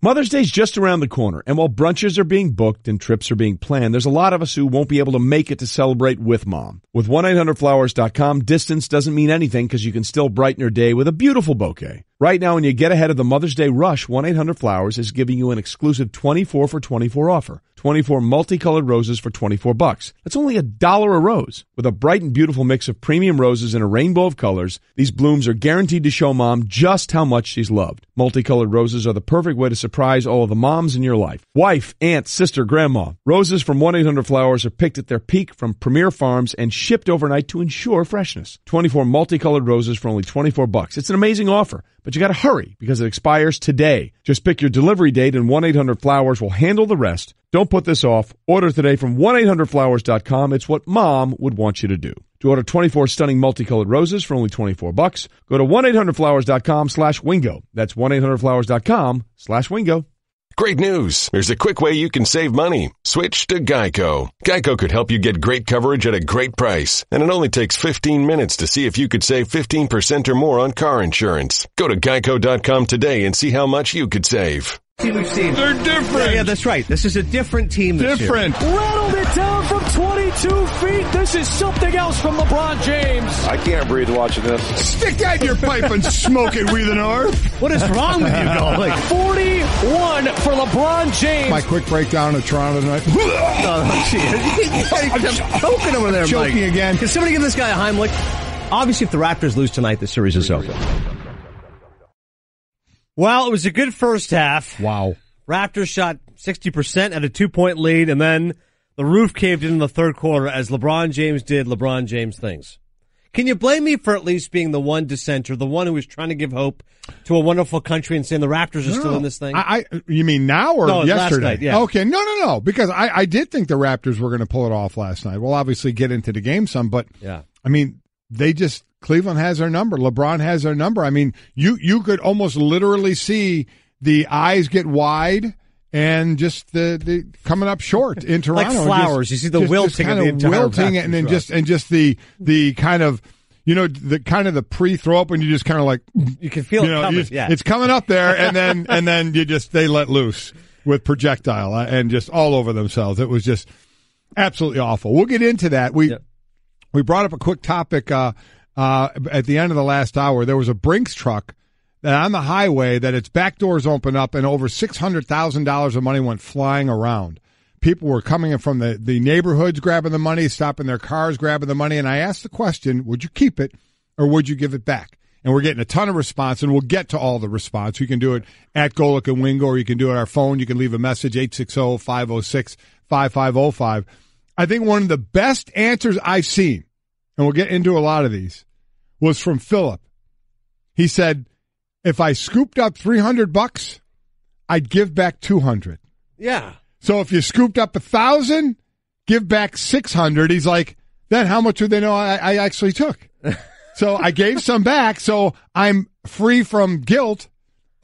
Mother's Day's just around the corner, and while brunches are being booked and trips are being planned, there's a lot of us who won't be able to make it to celebrate with Mom. With 1-800-Flowers.com, distance doesn't mean anything because you can still brighten her day with a beautiful bouquet. Right now, when you get ahead of the Mother's Day rush, 1-800-Flowers is giving you an exclusive 24 for 24 offer. 24 multicolored roses for $24. That's only $1 a rose. With a bright and beautiful mix of premium roses and a rainbow of colors, these blooms are guaranteed to show Mom just how much she's loved. Multicolored roses are the perfect way to surprise all of the moms in your life. Wife, aunt, sister, grandma. Roses from 1-800-Flowers are picked at their peak from premier farms and shipped overnight to ensure freshness. 24 multicolored roses for only $24. It's an amazing offer, but you gotta hurry because it expires today. Just pick your delivery date and 1-800-Flowers will handle the rest. Don't put this off. Order today from 1-800-Flowers.com. It's what Mom would want you to do. To order 24 stunning multicolored roses for only $24, go to 1-800-Flowers.com/wingo. That's 1-800-Flowers.com/wingo. Great news. There's a quick way you can save money. Switch to Geico. Geico could help you get great coverage at a great price. And it only takes 15 minutes to see if you could save 15% or more on car insurance. Go to geico.com today and see how much you could save. We've seen. They're different. Yeah, that's right. This is a different team this different. Year. Rattled it down from 22 feet. This is something else from LeBron James. I can't breathe watching this. Stick that in your pipe and smoke it, we the North. What is wrong with you, Dolly? 41 for LeBron James. My quick breakdown of Toronto tonight. I'm choking over there, choking Mike. Again. Can somebody give this guy a Heimlich? Obviously, if the Raptors lose tonight, the series is over. Well, it was a good first half. Wow. Raptors shot 60% at a 2-point lead, and then the roof caved in the third quarter as LeBron James did LeBron James things. Can you blame me for at least being the one dissenter, the one who was trying to give hope to a wonderful country and saying the Raptors are still in this thing? You mean now or yesterday? Last night, yeah. Okay, no, because I did think the Raptors were going to pull it off last night. We'll obviously get into the game some, but yeah. I mean, they just... Cleveland has their number. LeBron has their number. I mean, you could almost literally see the eyes get wide and just the coming up short in Toronto. Like flowers, you see the wilting kind of the wilting, and then just the kind of the pre-throw up, and you just kind of like you can feel it coming. It's coming up there, and then they let loose with projectile and just all over themselves. It was just absolutely awful. We'll get into that. We brought up a quick topic. At the end of the last hour, there was a Brinks truck that on the highway that its back doors opened up and over $600,000 of money went flying around. People were coming in from the neighborhoods grabbing the money, stopping their cars, grabbing the money. And I asked the question, would you keep it or would you give it back? And we're getting a ton of response, and we'll get to all the response. You can do it at Golick and Wingo, or you can do it on our phone. You can leave a message, 860-506-5505. I think one of the best answers I've seen, and we'll get into a lot of these, was from Philip. He said, if I scooped up $300, I'd give back $200. Yeah. So if you scooped up 1,000, give back 600. He's like, then how much would they know I actually took? So I gave some back, so I'm free from guilt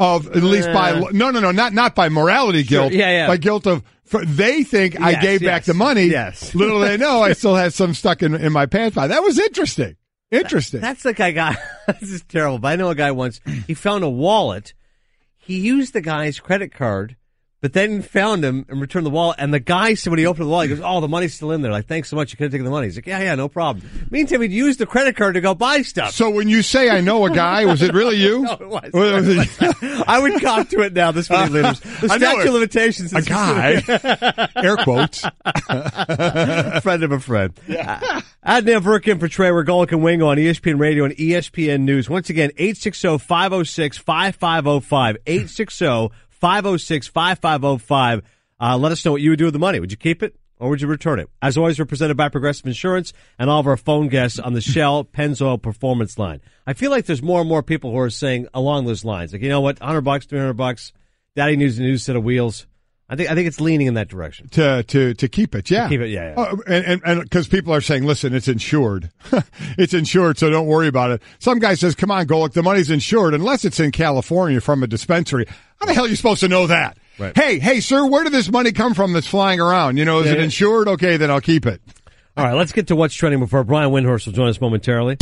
of at least by, not by morality guilt, sure, yeah. By guilt of, they think I gave back the money. Yes. Little they know, I still have some stuck in my pants pocket. That was interesting. That's the guy this is terrible, but I know a guy once, he found a wallet. He used the guy's credit card, but then found him and returned the wallet. And the guy said when he opened the wallet, he goes, oh, the money's still in there. Like, thanks so much. You could have taken the money. He's like, yeah, no problem. Meantime, he'd used the credit card to go buy stuff. So when you say I know a guy, was it really you? No, it was. I would cop to it now. This one, leaders. The statute of limitations. Is a guy. Air quotes. Friend of a friend. Yeah. Adnan Verkin for Trey. We're Golick and Wingo on ESPN Radio and ESPN News. Once again, 860-506-5505. 860-506-5505. Let us know what you would do with the money. Would you keep it or would you return it? As always, we're presented by Progressive Insurance and all of our phone guests on the Shell Pennzoil Performance Line. I feel like there's more and more people who are saying along those lines, like, you know what, $100, $300, Daddy needs a new set of wheels. I think it's leaning in that direction. To keep it, yeah. To keep it, yeah. And because people are saying, listen, it's insured. It's insured, so don't worry about it. Some guy says, come on, Golick, the money's insured, unless it's in California from a dispensary. How the hell are you supposed to know that? Right. Hey, sir, where did this money come from that's flying around? Is it insured? Okay, then I'll keep it. All right, let's get to what's trending before Brian Windhorst will join us momentarily.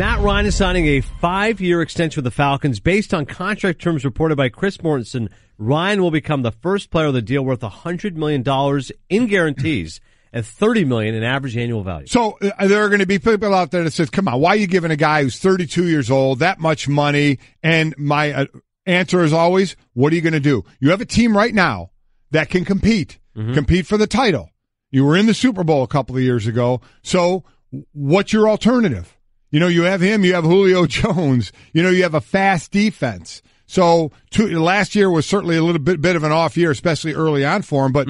Matt Ryan is signing a 5-year extension with the Falcons. Based on contract terms reported by Chris Mortensen, Ryan will become the first player with a deal worth $100 million in guarantees and $30 million in average annual value. So there are going to be people out there that says, come on, why are you giving a guy who's 32 years old that much money? And my answer is always, what are you going to do? You have a team right now that can compete for the title. You were in the Super Bowl a couple of years ago. So what's your alternative? You know, you have him, you have Julio Jones, you know, you have a fast defense. So last year was certainly a little bit of an off year, especially early on for him, but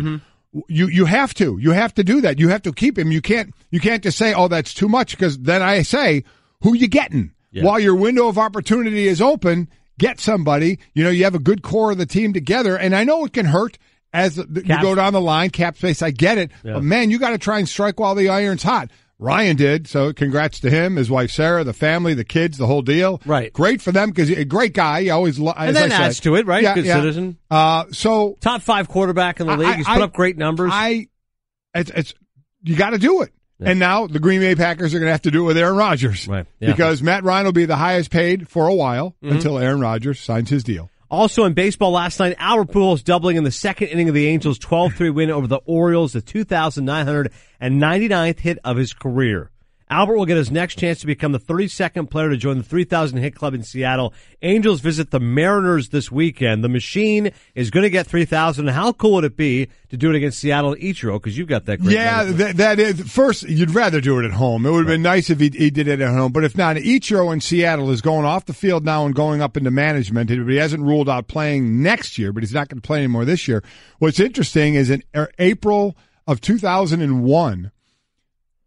you have to do that. You have to keep him. You can't just say, oh, that's too much, because then I say, who you getting? Yeah. While your window of opportunity is open, get somebody. You know, you have a good core of the team together, and I know it can hurt as you go down the line, cap space, I get it, yeah. But man, you got to try and strike while the iron's hot. Ryan did, so congrats to him, his wife Sarah, the family, the kids, the whole deal. Right, great for them because he's a great guy. He always and that adds to it, right? Yeah, good citizen. So top 5 quarterback in the league. He's put up great numbers. It's you got to do it, yeah. And now the Green Bay Packers are going to have to do it with Aaron Rodgers, right? Yeah. Because Matt Ryan will be the highest paid for a while until Aaron Rodgers signs his deal. Also in baseball last night, Albert Pujols doubling in the second inning of the Angels' 12-3 win over the Orioles, the 2,999th hit of his career. Albert will get his next chance to become the 32nd player to join the 3,000-hit club in Seattle. Angels visit the Mariners this weekend. The Machine is going to get 3,000. How cool would it be to do it against Seattle and Ichiro? Because you've got that great that is. First, you'd rather do it at home. It would have been nice if he did it at home. But if not, Ichiro in Seattle is going off the field now and going up into management. He hasn't ruled out playing next year, but he's not going to play anymore this year. What's interesting is in April of 2001,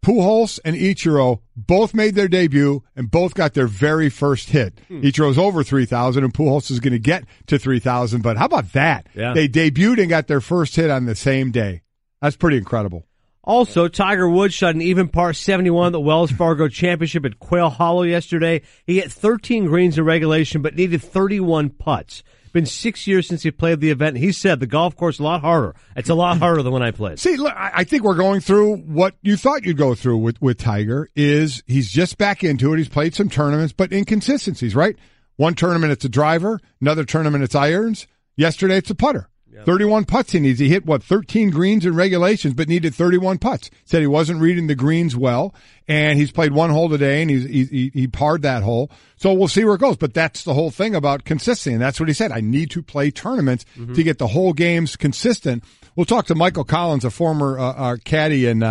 Pujols and Ichiro both made their debut and both got their very first hit. Ichiro's over 3,000 and Pujols is going to get to 3,000. But how about that? Yeah. They debuted and got their first hit on the same day. That's pretty incredible. Also, Tiger Woods shot an even par 71 at the Wells Fargo Championship at Quail Hollow yesterday. He hit 13 greens in regulation but needed 31 putts. Been 6 years since he played the event. He said the golf course is a lot harder. It's a lot harder than when I played. See, look, I think we're going through what you thought you'd go through with Tiger. Is he's just back into it. He's played some tournaments, but inconsistencies, right? One tournament it's a driver, another tournament it's irons. Yesterday it's a putter. Yep. 31 putts he needs. He hit, 13 greens in regulations, but needed 31 putts. Said he wasn't reading the greens well, and he's played one hole today, and he parred that hole. So we'll see where it goes, but that's the whole thing about consistency, and that's what he said. I need to play tournaments to get the whole games consistent. We'll talk to Michael Collins, a former caddy, and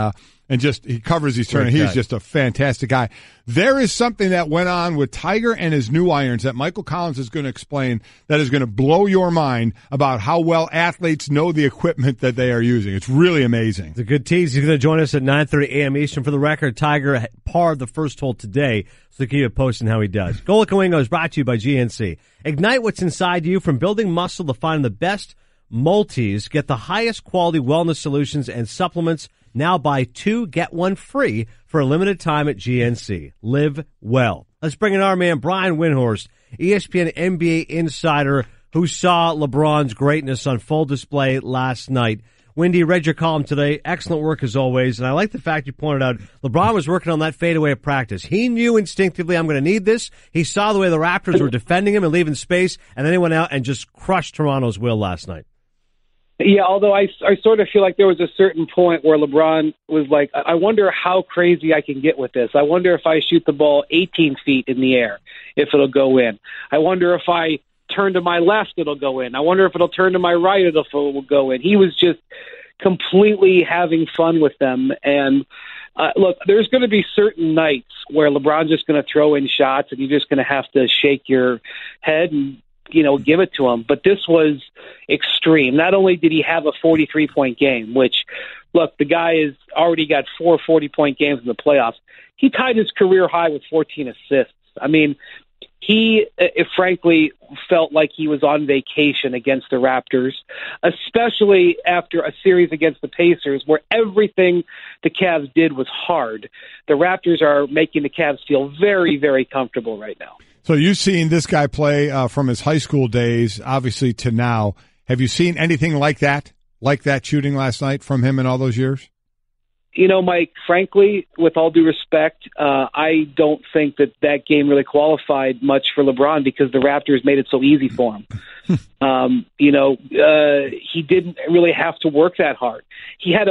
just he covers these tournaments. He's just a fantastic guy. There is something that went on with Tiger and his new irons that Michael Collins is going to explain that is going to blow your mind about how well athletes know the equipment that they are using. It's really amazing. It's a good tease. He's going to join us at 9:30 a.m. Eastern. For the record, Tiger parred the first hole today, so keep you posting how he does. Golik and Wingo is brought to you by GNC. Ignite what's inside you, from building muscle to finding the best multis. Get the highest quality wellness solutions and supplements. Now buy 2, get 1 free for a limited time at GNC. Live well. Let's bring in our man, Brian Windhorst, ESPN NBA insider, who saw LeBron's greatness on full display last night. Windy, read your column today. Excellent work as always. And I like the fact you pointed out LeBron was working on that fadeaway at practice. He knew instinctively, I'm going to need this. He saw the way the Raptors were defending him and leaving space, and then he went out and just crushed Toronto's will last night. Yeah, although I sort of feel like there was a certain point where LeBron was like, I wonder how crazy I can get with this. I wonder if I shoot the ball 18 feet in the air, if it'll go in. I wonder if I turn to my left, it'll go in. I wonder if it'll turn to my right, if it'll go in. He was just completely having fun with them. And look, there's going to be certain nights where LeBron's just going to throw in shots and you're just going to have to shake your head and, you know, give it to him. But this was extreme. Not only did he have a 43-point game, which, look, the guy has already got 4 40-point games in the playoffs. He tied his career high with 14 assists. I mean, he frankly felt like he was on vacation against the Raptors, especially after a series against the Pacers where everything the Cavs did was hard. The Raptors are making the Cavs feel very, very comfortable right now. So you've seen this guy play from his high school days, obviously, to now. Have you seen anything like that shooting last night from him in all those years? You know, Mike, frankly, with all due respect, I don't think that game really qualified much for LeBron because the Raptors made it so easy for him. He didn't really have to work that hard. He had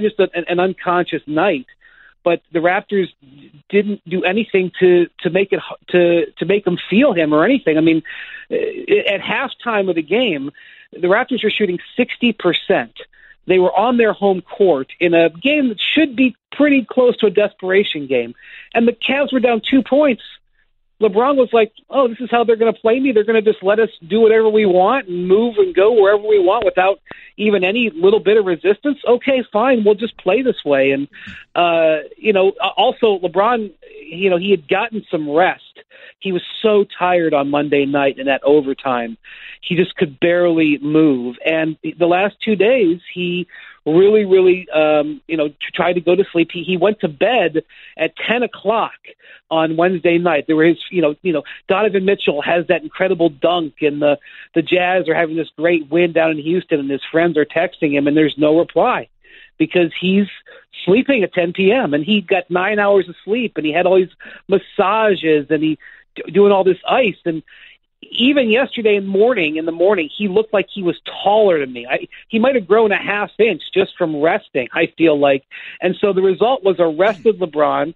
just an unconscious night, but the Raptors didn't do anything to make him feel him or anything. I mean, at halftime of the game, the Raptors were shooting 60%. They were on their home court in a game that should be pretty close to a desperation game. And the Cavs were down 2 points. LeBron was like, oh, this is how they're going to play me. They're going to just let us do whatever we want and move and go wherever we want without even any little bit of resistance. Okay, fine. We'll just play this way. And, also LeBron, he had gotten some rest. He was so tired on Monday night in that overtime. He just could barely move. And the last 2 days, he really, really, tried to go to sleep. He went to bed at 10 o'clock on Wednesday night. There were Donovan Mitchell has that incredible dunk, and the Jazz are having this great win down in Houston, and his friends are texting him, and there's no reply because he's sleeping at 10 p.m. and he got 9 hours of sleep, and he had all these massages, and he doing all this ice. And even yesterday in the morning, he looked like he was taller than me. He might have grown a half inch just from resting, I feel like. And so the result was a rested LeBron,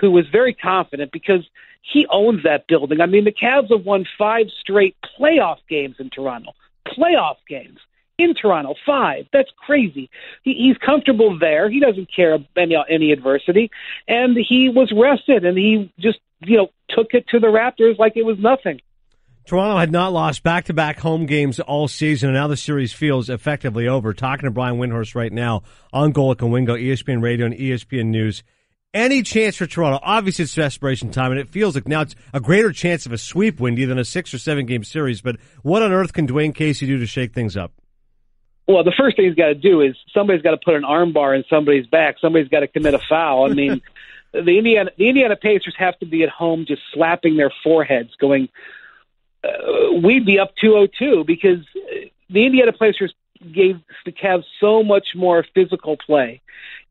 who was very confident because he owns that building. I mean, the Cavs have won 5 straight playoff games in Toronto. Playoff games in Toronto, 5. That's crazy. He's comfortable there. He doesn't care about any adversity. And he was rested, and he just took it to the Raptors like it was nothing. Toronto had not lost back-to-back home games all season, and now the series feels effectively over. Talking to Brian Windhorst right now on Golic and Wingo, ESPN Radio and ESPN News. Any chance for Toronto? Obviously, it's desperation time, and it feels like now it's a greater chance of a sweep, Wendy, than a 6- or 7-game series. But what on earth can Dwayne Casey do to shake things up? Well, the first thing he's got to do is somebody's got to put an armbar in somebody's back. Somebody's got to commit a foul. I mean, the Indiana Pacers have to be at home just slapping their foreheads going, we'd be up 2-0-2 because the Indiana Pacers gave the Cavs so much more physical play.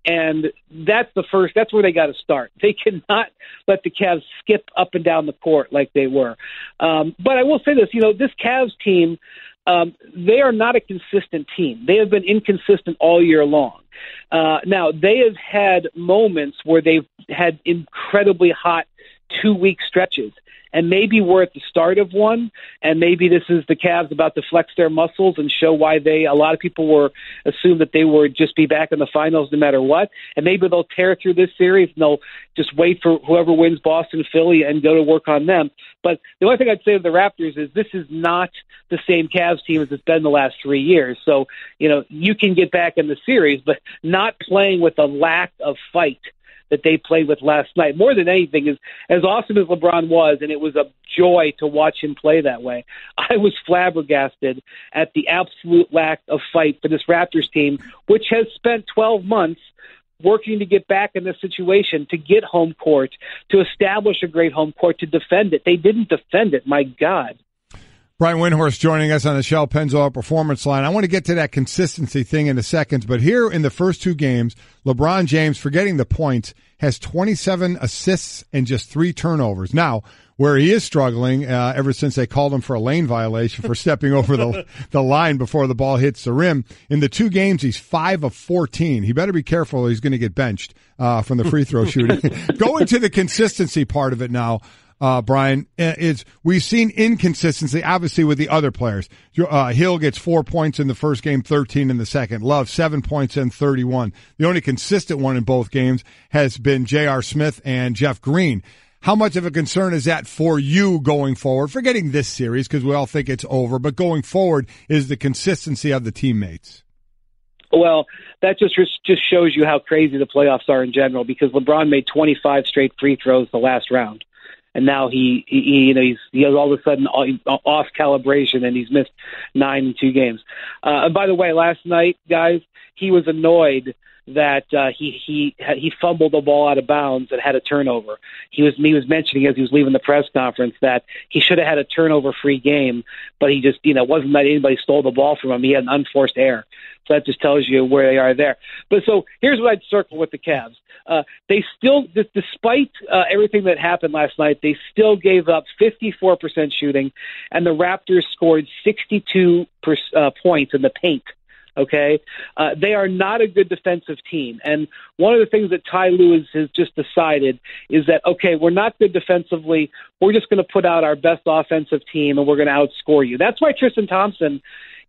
And that's where they got to start. They cannot let the Cavs skip up and down the court like they were. But I will say this, this Cavs team, they are not a consistent team. They have been inconsistent all year long. Now, they have had moments where they've had incredibly hot 2-week stretches. And maybe we're at the start of one, and maybe this is the Cavs about to flex their muscles and show why a lot of people were assumed that they would just be back in the finals no matter what. And maybe they'll tear through this series, and they'll just wait for whoever wins Boston, Philly, and go to work on them. But the only thing I'd say to the Raptors is this is not the same Cavs team as it's been the last 3 years. So, you can get back in the series, but not playing with a lack of fight that they played with last night. More than anything, is as awesome as LeBron was, and it was a joy to watch him play that way, I was flabbergasted at the absolute lack of fight for this Raptors team, which has spent 12 months working to get back in this situation, to get home court, to establish a great home court, to defend it. They didn't defend it, my God. Brian Windhorst joining us on the Shell Pennzoil Performance Line. I want to get to that consistency thing in a second, but here in the first 2 games, LeBron James, forgetting the points, has 27 assists and just 3 turnovers. Now, where he is struggling, ever since they called him for a lane violation for stepping over the line before the ball hits the rim, in the 2 games, he's 5 of 14. He better be careful or he's going to get benched from the free throw shooting. Going to the consistency part of it now. Brian, we've seen inconsistency, obviously, with the other players. Hill gets 4 points in the first game, 13 in the second. Love, 7 points and 31. The only consistent one in both games has been J.R. Smith and Jeff Green. How much of a concern is that for you going forward? Forgetting this series, because we all think it's over, but going forward is the consistency of the teammates. Well, that just shows you how crazy the playoffs are in general, because LeBron made 25 straight free throws the last round. And now he's all of a sudden off calibration, and he's missed 9 in 2 games. And by the way, last night, guys, he was annoyed that he fumbled the ball out of bounds and had a turnover. He was mentioning as he was leaving the press conference that he should have had a turnover-free game, but he just, it wasn't that anybody stole the ball from him. He had an unforced error. So that just tells you where they are there. But so here's what I'd circle with the Cavs. They still, despite everything that happened last night, they still gave up 54% shooting, and the Raptors scored 62 points in the paint. Okay, they are not a good defensive team, and one of the things that Ty Lue has just decided is that, okay, we're not good defensively, we're just going to put out our best offensive team, and we're going to outscore you. That's why Tristan Thompson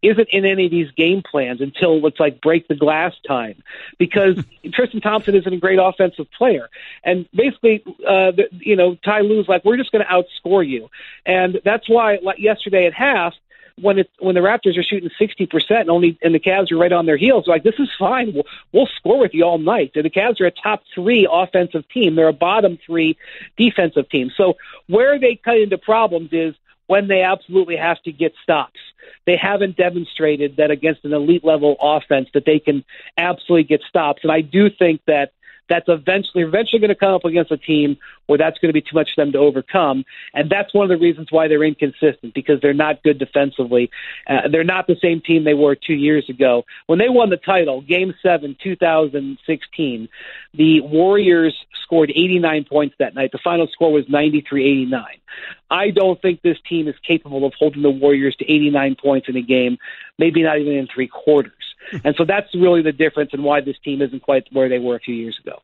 isn't in any of these game plans until it's like break the glass time, because Tristan Thompson isn't a great offensive player. And basically, Ty Lue's like, we're just going to outscore you. And that's why, like yesterday at half, when the Raptors are shooting 60% and the Cavs are right on their heels, like, this is fine. We'll score with you all night. And the Cavs are a top three offensive team. They're a bottom three defensive team. So where they cut into problems is when they absolutely have to get stops. They haven't demonstrated that against an elite level offense that they can absolutely get stops. And I do think that that's eventually going to come up against a team where that's going to be too much for them to overcome. And that's one of the reasons why they're inconsistent, because they're not good defensively. They're not the same team they were 2 years ago. When they won the title, Game 7, 2016, the Warriors scored 89 points that night. The final score was 93-89. I don't think this team is capable of holding the Warriors to 89 points in a game, maybe not even in three quarters. And so that's really the difference in why this team isn't quite where they were a few years ago.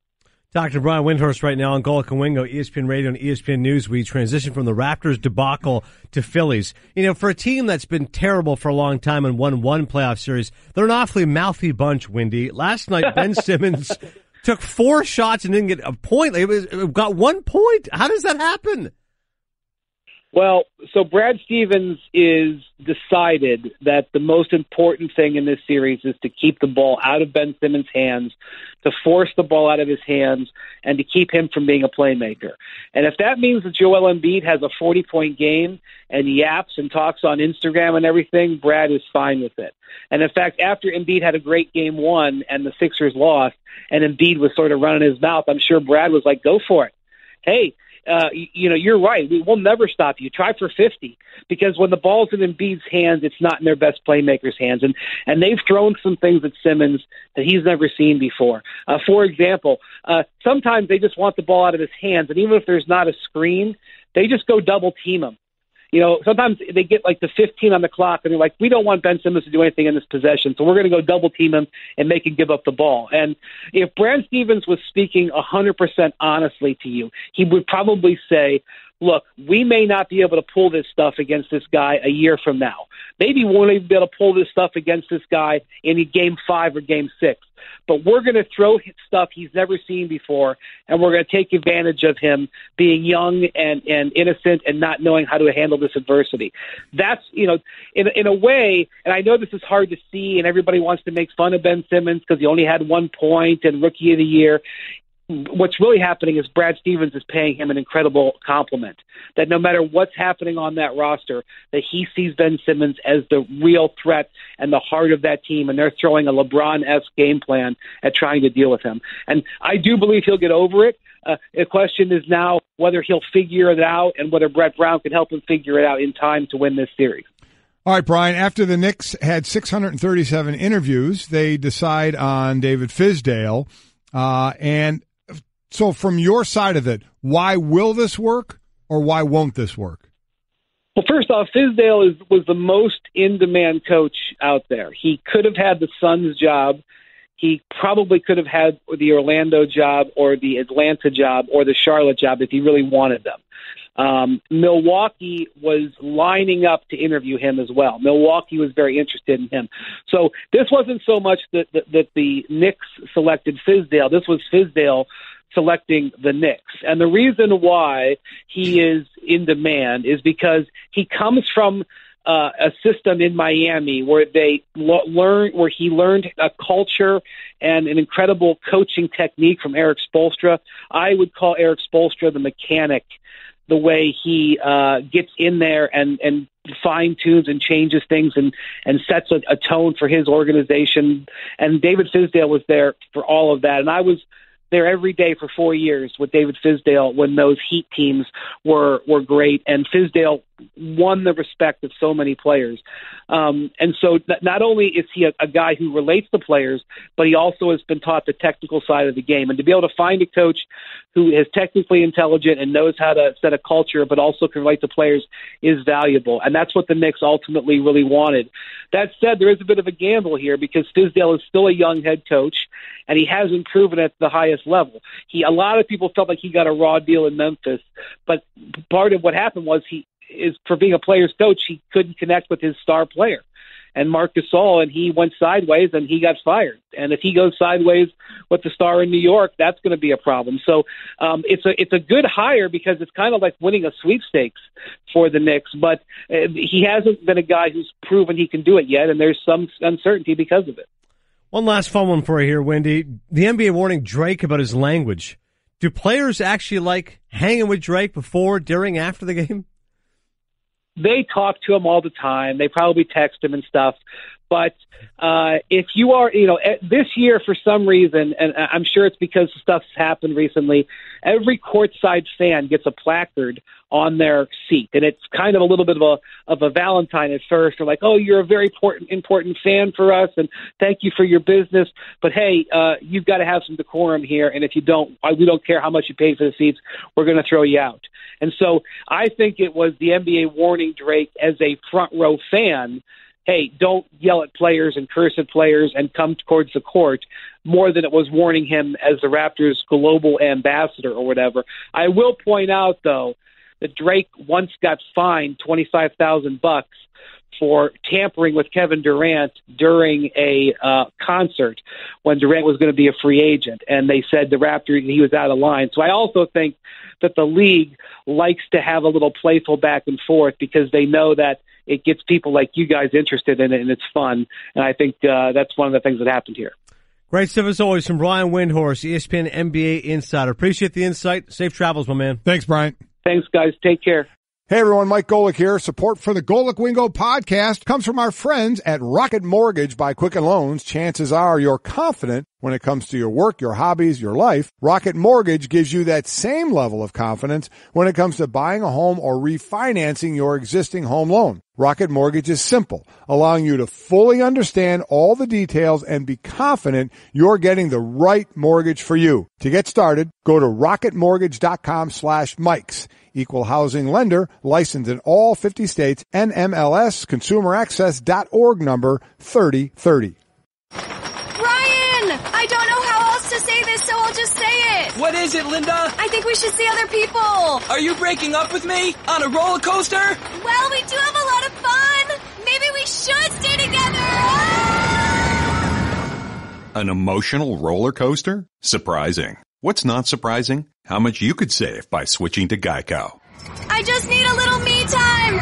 Dr. Brian Windhorst right now on Golic and Wingo, ESPN Radio and ESPN News. We transition from the Raptors debacle to Phillies. For a team that's been terrible for a long time and won one playoff series, they're an awfully mouthy bunch, Windy. Last night, Ben Simmons took four shots and didn't get a point. It got 1 point. How does that happen? Well, so Brad Stevens is decided that the most important thing in this series is to keep the ball out of Ben Simmons' hands, to force the ball out of his hands, and to keep him from being a playmaker. And if that means that Joel Embiid has a 40-point game and yaps and talks on Instagram and everything, Brad is fine with it. And in fact, after Embiid had a great game one and the Sixers lost, and Embiid was sort of running his mouth, I'm sure Brad was like, go for it. Hey, you're right. We'll never stop you. Try for 50, because when the ball's in Embiid's hands, it's not in their best playmaker's hands. And they've thrown some things at Simmons that he's never seen before. For example, sometimes they just want the ball out of his hands, and even if there's not a screen, they just go double team him. Sometimes they get like the 15 on the clock, and they're like, we don't want Ben Simmons to do anything in this possession, so we're going to go double-team him and make him give up the ball. And if Brad Stevens was speaking 100% honestly to you, he would probably say, look, we may not be able to pull this stuff against this guy a year from now. Maybe we won't even be able to pull this stuff against this guy in Game 5 or Game 6. But we're going to throw stuff he's never seen before, and we're going to take advantage of him being young and innocent and not knowing how to handle this adversity. That's, in a way, and I know this is hard to see, and everybody wants to make fun of Ben Simmons because he only had 1 point and Rookie of the Year. What's really happening is Brad Stevens is paying him an incredible compliment, that no matter what's happening on that roster, that he sees Ben Simmons as the real threat and the heart of that team, and they're throwing a LeBron-esque game plan at trying to deal with him. And I do believe he'll get over it. The question is now whether he'll figure it out and whether Brett Brown can help him figure it out in time to win this series. All right, Brian, after the Knicks had 637 interviews, they decide on David Fizdale, and so from your side of it, why will this work or why won't this work? Well, first off, Fizdale was the most in-demand coach out there. He could have had the Suns job. He probably could have had the Orlando job or the Atlanta job or the Charlotte job if he really wanted them. Milwaukee was lining up to interview him as well. Milwaukee was very interested in him. So this wasn't so much that the Knicks selected Fizdale. This was Fizdale selecting the Knicks. And the reason why he is in demand is because he comes from a system in Miami where he learned a culture and an incredible coaching technique from Eric Spoelstra. I would call Eric Spoelstra the mechanic the way he gets in there and fine-tunes and changes things and sets a tone for his organization. And David Fizdale was there for all of that. And I was there every day for 4 years with David Fizdale when those Heat teams were great. And Fizdale won the respect of so many players. And so not only is he a guy who relates to players, but he also has been taught the technical side of the game. And to be able to find a coach who is technically intelligent and knows how to set a culture, but also can relate to players, is valuable. And that's what the Knicks ultimately really wanted. That said, there is a bit of a gamble here because Fizdale is still a young head coach, and he hasn't proven at the highest level. A lot of people felt like he got a raw deal in Memphis, but part of what happened was for being a player's coach, he couldn't connect with his star player. And Marc Gasol, and he went sideways, and he got fired. And if he goes sideways with the star in New York, that's going to be a problem. So it's a good hire because it's kind of like winning a sweepstakes for the Knicks, but he hasn't been a guy who's proven he can do it yet, and there's some uncertainty because of it. One last fun one for you here, Wendy. The NBA warning Drake about his language. Do players actually like hanging with Drake before, during, after the game? They talk to him all the time. They probably text him and stuff. But if you are, this year for some reason, and I'm sure it's because stuff's happened recently, every courtside fan gets a placard on their seat, and it's kind of a little bit of a Valentine at first. They're like, "Oh, you're a very important fan for us, and thank you for your business. But hey, you've got to have some decorum here, and if you don't, we don't care how much you pay for the seats. We're going to throw you out." And so I think it was the NBA warning Drake as a front row fan. Hey, don't yell at players and curse at players and come towards the court more than it was warning him as the Raptors' global ambassador or whatever. I will point out, though, that Drake once got fined $25,000 for tampering with Kevin Durant during a concert when Durant was going to be a free agent, and they said the Raptors, he was out of line. So I also think that the league likes to have a little playful back and forth because they know that it gets people like you guys interested in it, and it's fun. And I think that's one of the things that happened here. Great stuff as always from Brian Windhorst, ESPN NBA Insider. Appreciate the insight. Safe travels, my man. Thanks, Brian. Thanks, guys. Take care. Hey, everyone. Mike Golic here. Support for the Golic Wingo podcast comes from our friends at Rocket Mortgage by Quicken Loans. Chances are you're confident when it comes to your work, your hobbies, your life. Rocket Mortgage gives you that same level of confidence when it comes to buying a home or refinancing your existing home loan. Rocket Mortgage is simple, allowing you to fully understand all the details and be confident you're getting the right mortgage for you. To get started, go to rocketmortgage.com/Mikes. Equal housing lender, licensed in all 50 states, NMLS, consumeraccess.org number 3030. Brian, I don't know how else to say this, so I'll just say it. What is it, Linda? I think we should see other people. Are you breaking up with me on a roller coaster? Well, we do have a lot of fun. Maybe we should stay together. An emotional roller coaster? Surprising. What's not surprising? How much you could save by switching to Geico. I just need a little me time.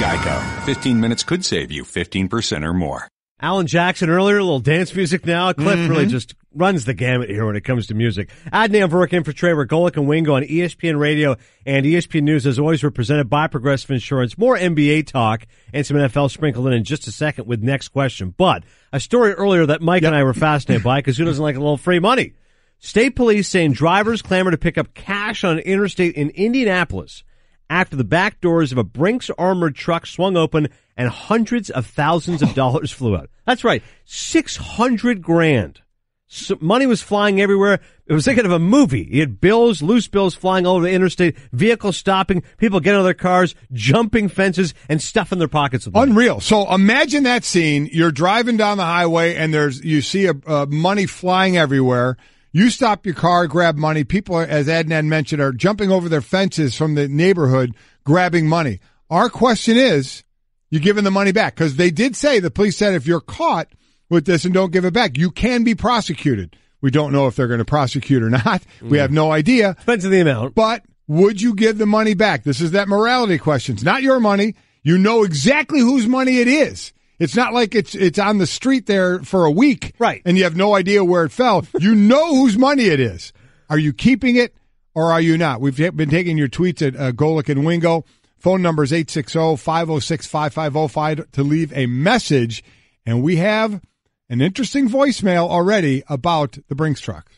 Geico. 15 minutes could save you 15% or more. Alan Jackson earlier, a little dance music now. Cliff really just runs the gamut here when it comes to music. Adnan Verk in for Trevor Golic and Wingo on ESPN Radio and ESPN News. As always, we're presented by Progressive Insurance. More NBA talk and some NFL sprinkled in just a second with next question. But a story earlier that Mike and I were fascinated by, because who doesn't like a little free money? State police saying drivers clamor to pick up cash on an interstate in Indianapolis after the back doors of a Brinks armored truck swung open and hundreds of thousands of dollars flew out. That's right, $600,000. So money was flying everywhere. It was thinking of a movie. You had bills, loose bills flying all over the interstate, vehicles stopping, people getting out of their cars, jumping fences, and stuff in their pockets. Unreal. So imagine that scene. You're driving down the highway, and you see money flying everywhere. You stop your car, grab money. People, as Adnan mentioned, are jumping over their fences from the neighborhood, grabbing money. Our question is, you giving the money back? Because they did say, the police said, if you're caught with this and don't give it back, you can be prosecuted. We don't know if they're going to prosecute or not. We have no idea. Depends on the amount. But would you give the money back? This is that morality question. It's not your money. You know exactly whose money it is. It's not like it's on the street there for a week, right? And you have no idea where it fell. You know whose money it is. Are you keeping it? or are you not? We've been taking your tweets at Golic and Wingo. Phone number is 860-506-5505 to leave a message. And we have an interesting voicemail already about the Brinks truck.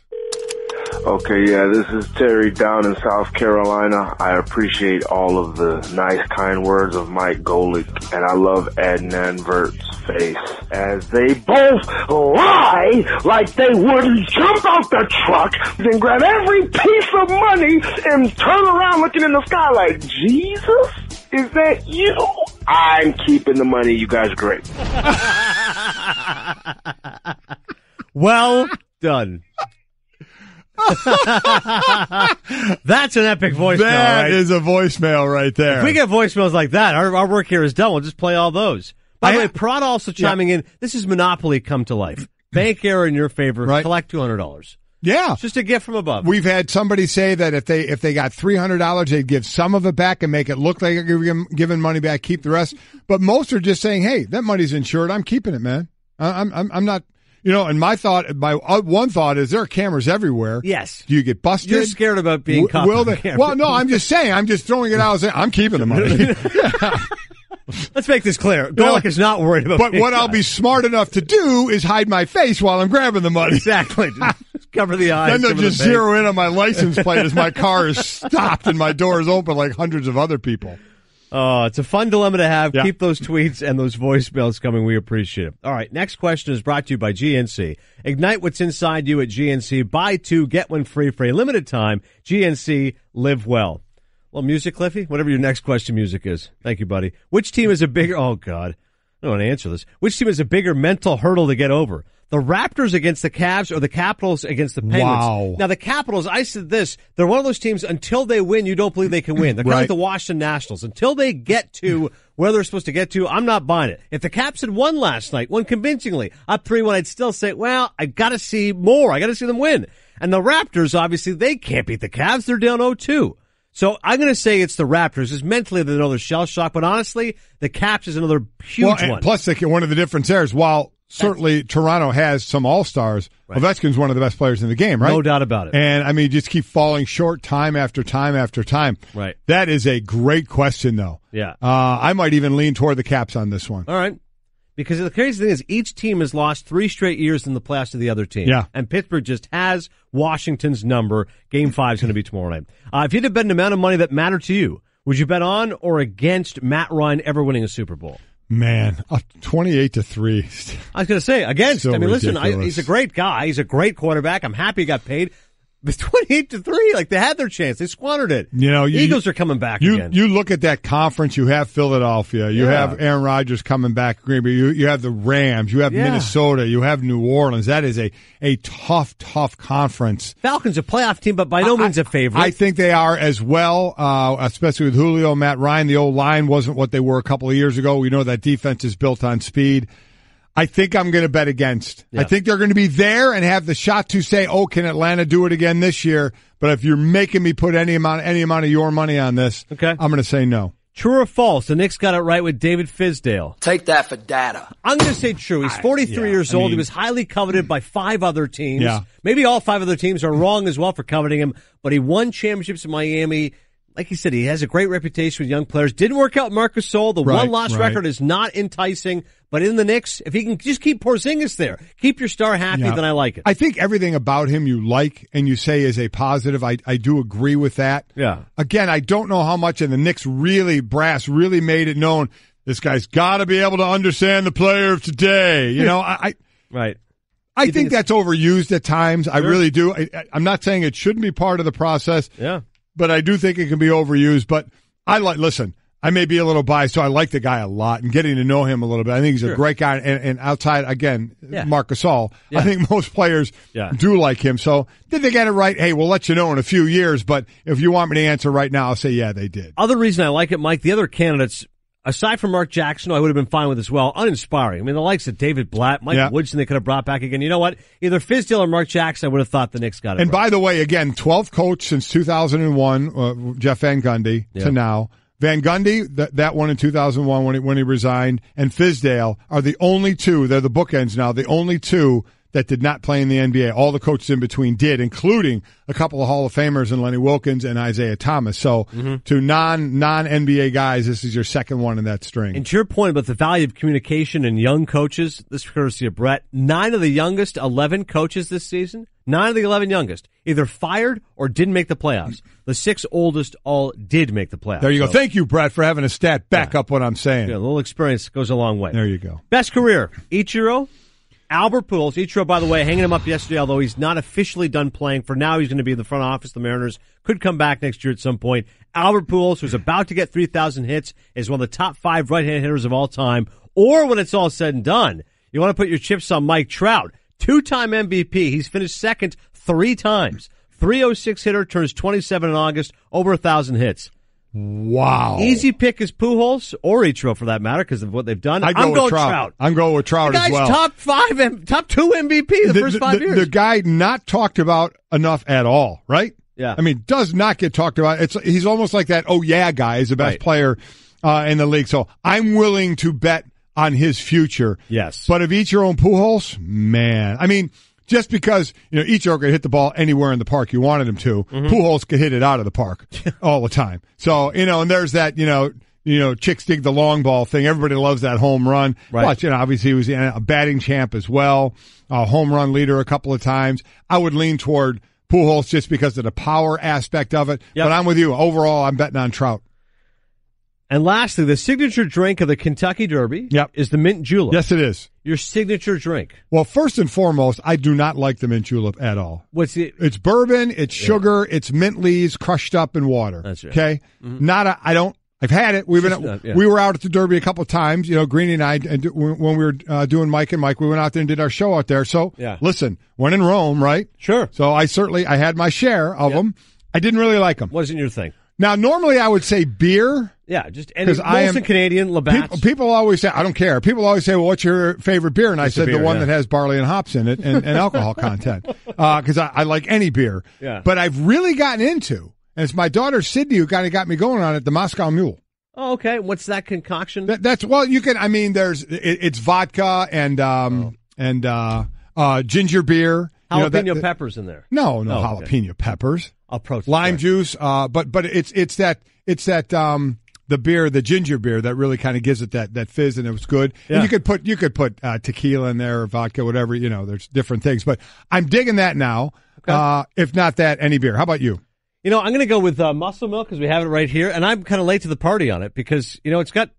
Okay, yeah, this is Terry down in South Carolina. I appreciate all of the nice, kind words of Mike Golic, and I love Adnan Vert's face. As they both lie like they would jump out the truck, then grab every piece of money and turn around looking in the sky like, Jesus, is that you? I'm keeping the money. You guys are great. Well done. That's an epic voicemail. That right? Is a voicemail right there. If we get voicemails like that, our work here is done. We'll just play all those. By the way, Prod also chiming in. This is Monopoly come to life. Bank error in your favor. Right. Collect $200. Yeah, it's just a gift from above. We've had somebody say that if they got $300, they'd give some of it back and make it look like you're giving money back. Keep the rest. But most are just saying, "Hey, that money's insured. I'm keeping it, man. I'm not." You know, and my one thought is there are cameras everywhere. Yes. Do you get busted? You're scared about being caught on camera. Well, no, I'm just saying. I'm just throwing it out. I'm keeping the money. Let's make this clear. Golic is not worried about being caught. I'll be smart enough to do is hide my face while I'm grabbing the money. Exactly. Just cover the eyes. Then they'll just zero in on my license plate as my car is stopped and my door is open like hundreds of other people. Oh, it's a fun dilemma to have. Yeah. Keep those tweets and those voicemails coming. We appreciate it. All right, next question is brought to you by GNC. Ignite what's inside you at GNC. Buy two, get one free for a limited time. GNC, live well. Well, music, Cliffy, whatever your next question music is. Thank you, buddy. Which team is a bigger... Oh, God. I don't want to answer this. Which team is a bigger mental hurdle to get over? The Raptors against the Cavs or the Capitals against the Penguins? Wow. Now, the Capitals, I said this, they're one of those teams, until they win, you don't believe they can win. They're kind of like the Washington Nationals. Until they get to where they're supposed to get to, I'm not buying it. If the Caps had won last night, won convincingly, up 3-1, I'd still say, well, I got to see more. I got to see them win. And the Raptors, obviously, they can't beat the Cavs. They're down 0-2. So I'm going to say it's the Raptors. It's mentally they're another shell shock, but honestly, the Caps is another huge one. Plus, one of the difference there is while certainly Toronto has some all-stars, Ovechkin's one of the best players in the game, right? No doubt about it. And, I mean, just keep falling short time after time after time. Right. That is a great question, though. Yeah. I might even lean toward the Caps on this one. All right. Because the crazy thing is each team has lost 3 straight years in the playoffs to the other team. Yeah. And Pittsburgh just has Washington's number. Game 5 is going to be tomorrow night. If you'd have bet an amount of money that mattered to you, would you bet on or against Matt Ryan ever winning a Super Bowl? Man, 28-3. I was going to say, against. So I mean, ridiculous. Listen, he's a great guy. He's a great quarterback. I'm happy he got paid. But 28-3, like they had their chance. They squandered it. You know, Eagles are coming back again. You look at that conference. You have Philadelphia. You have Aaron Rodgers coming back. Green Bay. You have the Rams. You have Minnesota. You have New Orleans. That is a tough, tough conference. Falcons a playoff team, but by no means a favorite. I think they are as well, especially with Julio, Matt Ryan. The old line wasn't what they were a couple of years ago. We know that defense is built on speed. I think I'm going to bet against. Yeah. I think they're going to be there and have the shot to say, "Oh, can Atlanta do it again this year?" But if you're making me put any amount of your money on this, I'm going to say no. True or false? The Knicks got it right with David Fizdale. Take that for data. I'm going to say true. He's 43 years old. He was highly coveted by 5 other teams. Yeah. Maybe all 5 other teams are wrong as well for coveting him. But he won championships in Miami. Like he said, he has a great reputation with young players. Didn't work out Marc Gasol. The one-loss record is not enticing. But in the Knicks, if he can just keep Porzingis there, keep your star happy, then I like it. I think everything about him you like and you say is a positive. I do agree with that. Yeah. Again, I don't know how much, and the Knicks really made it known, this guy's got to be able to understand the player of today. You know, I think that's overused at times. Sure. I really do. I'm not saying it shouldn't be part of the process. Yeah. But I do think it can be overused. But I may be a little biased, so I like the guy a lot and getting to know him a little bit. I think he's a great guy. And outside, again, Marc Gasol, I think most players do like him. So did they get it right? Hey, we'll let you know in a few years. But if you want me to answer right now, I'll say, yeah, they did. Other reason I like it, Mike, the other candidates, aside from Mark Jackson, who I would have been fine with as well, uninspiring. I mean, the likes of David Blatt, Mike Woodson, they could have brought back again. You know what? Either Fizdale or Mark Jackson, I would have thought the Knicks got it. And right. By the way, again, 12th coach since 2001, Jeff Van Gundy, to now. Van Gundy, that one in 2001 when he resigned, and Fizdale are the only two. They're the bookends now. The only two that did not play in the NBA. All the coaches in between did, including a couple of Hall of Famers in Lenny Wilkins and Isaiah Thomas. So to non-NBA guys, this is your second one in that string. And to your point about the value of communication and young coaches, this is courtesy of Brett, 9 of the youngest 11 coaches this season, 9 of the 11 youngest, either fired or didn't make the playoffs. The 6 oldest all did make the playoffs. There you go. Thank you, Brett, for having a stat back up what I'm saying. Yeah, a little experience goes a long way. There you go. Best career, Ichiro, Albert Pujols. Ichiro, by the way, hanging him up yesterday, although he's not officially done playing. For now, he's going to be in the front office. The Mariners could come back next year at some point. Albert Pujols, who's about to get 3,000 hits, is one of the top 5 right-handed hitters of all time. Or when it's all said and done, you want to put your chips on Mike Trout. 2-time MVP. He's finished second 3 times. 306 hitter, turns 27 in August, over 1,000 hits. Wow. Easy pick is Pujols or Ichiro, for that matter, because of what they've done. I'm going with Trout. I'm going with Trout as well. The guy's top 2 MVP the first 5 years. The guy not talked about enough at all, right? Yeah. I mean, does not get talked about. He's almost like that, oh, yeah, guy is the best player in the league. So I'm willing to bet on his future. Yes. But of Ichiro and Pujols, man. I mean, just because, you know, Ichiro could hit the ball anywhere in the park you wanted him to, Pujols could hit it out of the park all the time. So, you know, and there's that, you know, chicks dig the long ball thing. Everybody loves that home run. Right. But, you know, obviously he was a batting champ as well, a home run leader a couple of times. I would lean toward Pujols just because of the power aspect of it. Yep. But I'm with you. Overall, I'm betting on Trout. And lastly, the signature drink of the Kentucky Derby is the mint julep. Yes, it is. Your signature drink. Well, first and foremost, I do not like the mint julep at all. What's it? It's bourbon, it's sugar, it's mint leaves crushed up in water. That's right. Okay? I've had it. We were out at the Derby a couple of times, you know, Greeny and I, and when we were doing Mike and Mike, we went out there and did our show out there. So, listen, when in Rome, right? Sure. So I had my share of them. I didn't really like them. Wasn't your thing. Now, normally I would say beer. Yeah, just any Canadian, Labatt's. People always say, I don't care. People always say, well, what's your favorite beer? And I said the one that has barley and hops in it and alcohol content because I like any beer. Yeah. But I've really gotten into, and it's my daughter, Sydney, who kind of got me going on it, the Moscow Mule. Oh, okay. What's that concoction? It's vodka and ginger beer. Jalapeno peppers in there. No jalapeno peppers. Lime juice, but it's that the beer, the ginger beer that really kind of gives it that fizz, and it was good. Yeah. And you could put tequila in there or vodka, whatever, you know, there's different things, but I'm digging that now. Okay. If not that, any beer. How about you? You know, I'm going to go with Muscle Milk because we have it right here, and I'm kind of late to the party on it because, you know, it's got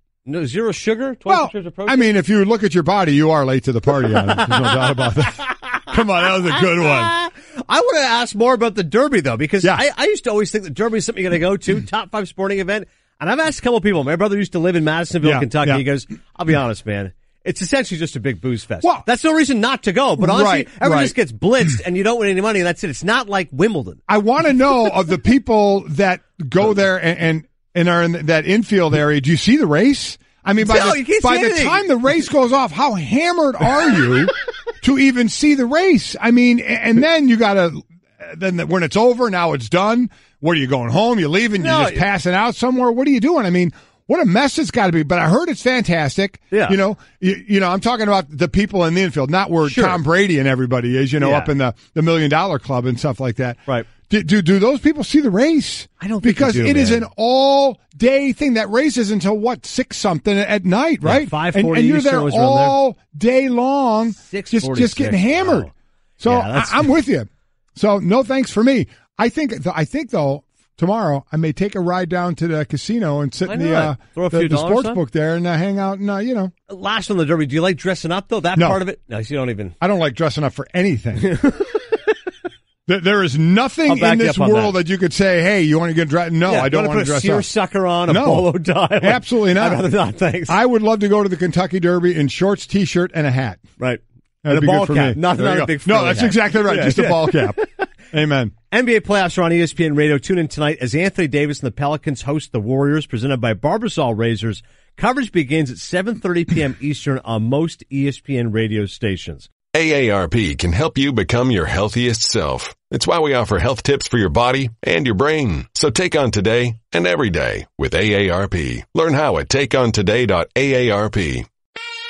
zero sugar, 12 grams of protein. I mean, if you look at your body, you are late to the party on it. There's no doubt about that. Come on, that was a good one. I want to ask more about the Derby, though, because I used to always think the Derby is something you're going to go to, top 5 sporting event. And I've asked a couple people. My brother used to live in Madisonville, Kentucky. Yeah. He goes, I'll be honest, man. It's essentially just a big booze fest. Well, that's no reason not to go. But honestly, everyone just gets blitzed, and you don't win any money, and that's it. It's not like Wimbledon. I want to know of the people that go there and are in that infield area. Do you see the race? I mean, by the time the race goes off, how hammered are you to even see the race? I mean, and then when it's over, now it's done. What are you going home? You're leaving? You're just passing out somewhere? What are you doing? I mean, what a mess it's got to be. But I heard it's fantastic. Yeah. You know, I'm talking about the people in the infield, not where Tom Brady and everybody is, you know, up in the $1 Million Club and stuff like that. Right. Do those people see the race? I don't think is an all-day thing. That race is until, 6-something at night, right? 5:40. And you're there all day long, just getting hammered. Wow. So I'm with you. So no thanks for me. I think though, tomorrow I may take a ride down to the casino and sit in the sports book there and hang out and you know. Last on the Derby, do you like dressing up though? That part of it? No, you don't even. I don't like dressing up for anything. There is nothing in this world that you could say, hey, you want to get dressed? No, I don't want to dress up. You want to put a seersucker on, a polo tie? Like, absolutely not. I'd rather not, thanks. I would love to go to the Kentucky Derby in shorts, T-shirt, and a hat. Right. That'd be good for me. Not a big frilly hat. No, that's exactly right. Yeah, just a ball cap. Amen. NBA playoffs are on ESPN Radio. Tune in tonight as Anthony Davis and the Pelicans host the Warriors, presented by Barbasol Razors. Coverage begins at 7:30 p.m. Eastern on most ESPN radio stations. AARP can help you become your healthiest self. It's why we offer health tips for your body and your brain. So take on today and every day with AARP. Learn how at takeontoday.aarp.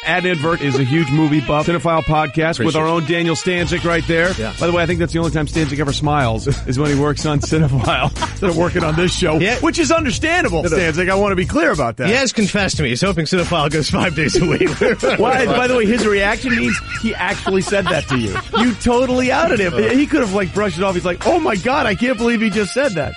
At Invert is a huge movie buff, cinephile podcast. Appreciate with our own Daniel Stanzik right there. Yeah. By the way, I think that's the only time Stanzik ever smiles is when he works on Cinephile instead of working on this show, yeah. Which is understandable, Stanzik. I want to be clear about that. He has confessed to me. He's hoping Cinephile goes 5 days a week. Well, by the way, his reaction means he actually said that to you. You totally outed him. He could have like brushed it off. He's like, oh my God, I can't believe he just said that.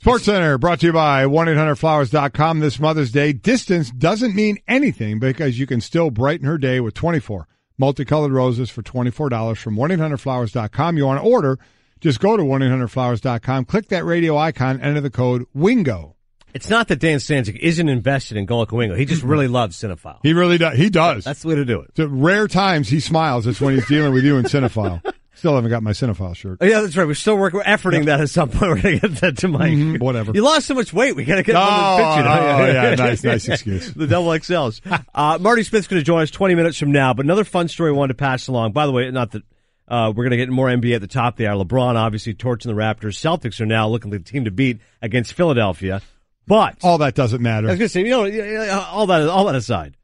Sports Center brought to you by 1-800-Flowers.com this Mother's Day. Distance doesn't mean anything because you can still brighten her day with 24 multicolored roses for $24 from 1-800-Flowers.com. You want to order, just go to 1-800-Flowers.com, click that radio icon, enter the code WINGO. It's not that Dan Stanzik isn't invested in Golic Wingo. He just really loves Cinephile. He really does. He does. That's the way to do it. The rare times he smiles, it's when he's dealing with you in Cinephile. Still haven't got my Cinephile shirt. Oh, yeah, that's right. We're still working. We're efforting that at some point. We're going to get that to Mike. Mm-hmm, whatever. You lost so much weight. We got to get one that fits you. Oh, yeah. Nice excuse. The double XLs. Marty Smith's going to join us 20 minutes from now. But another fun story I wanted to pass along. By the way, not that we're going to get more NBA at the top of the hour. LeBron obviously torching the Raptors. Celtics are now looking like the team to beat against Philadelphia. But all that doesn't matter. I was going to say, all that aside,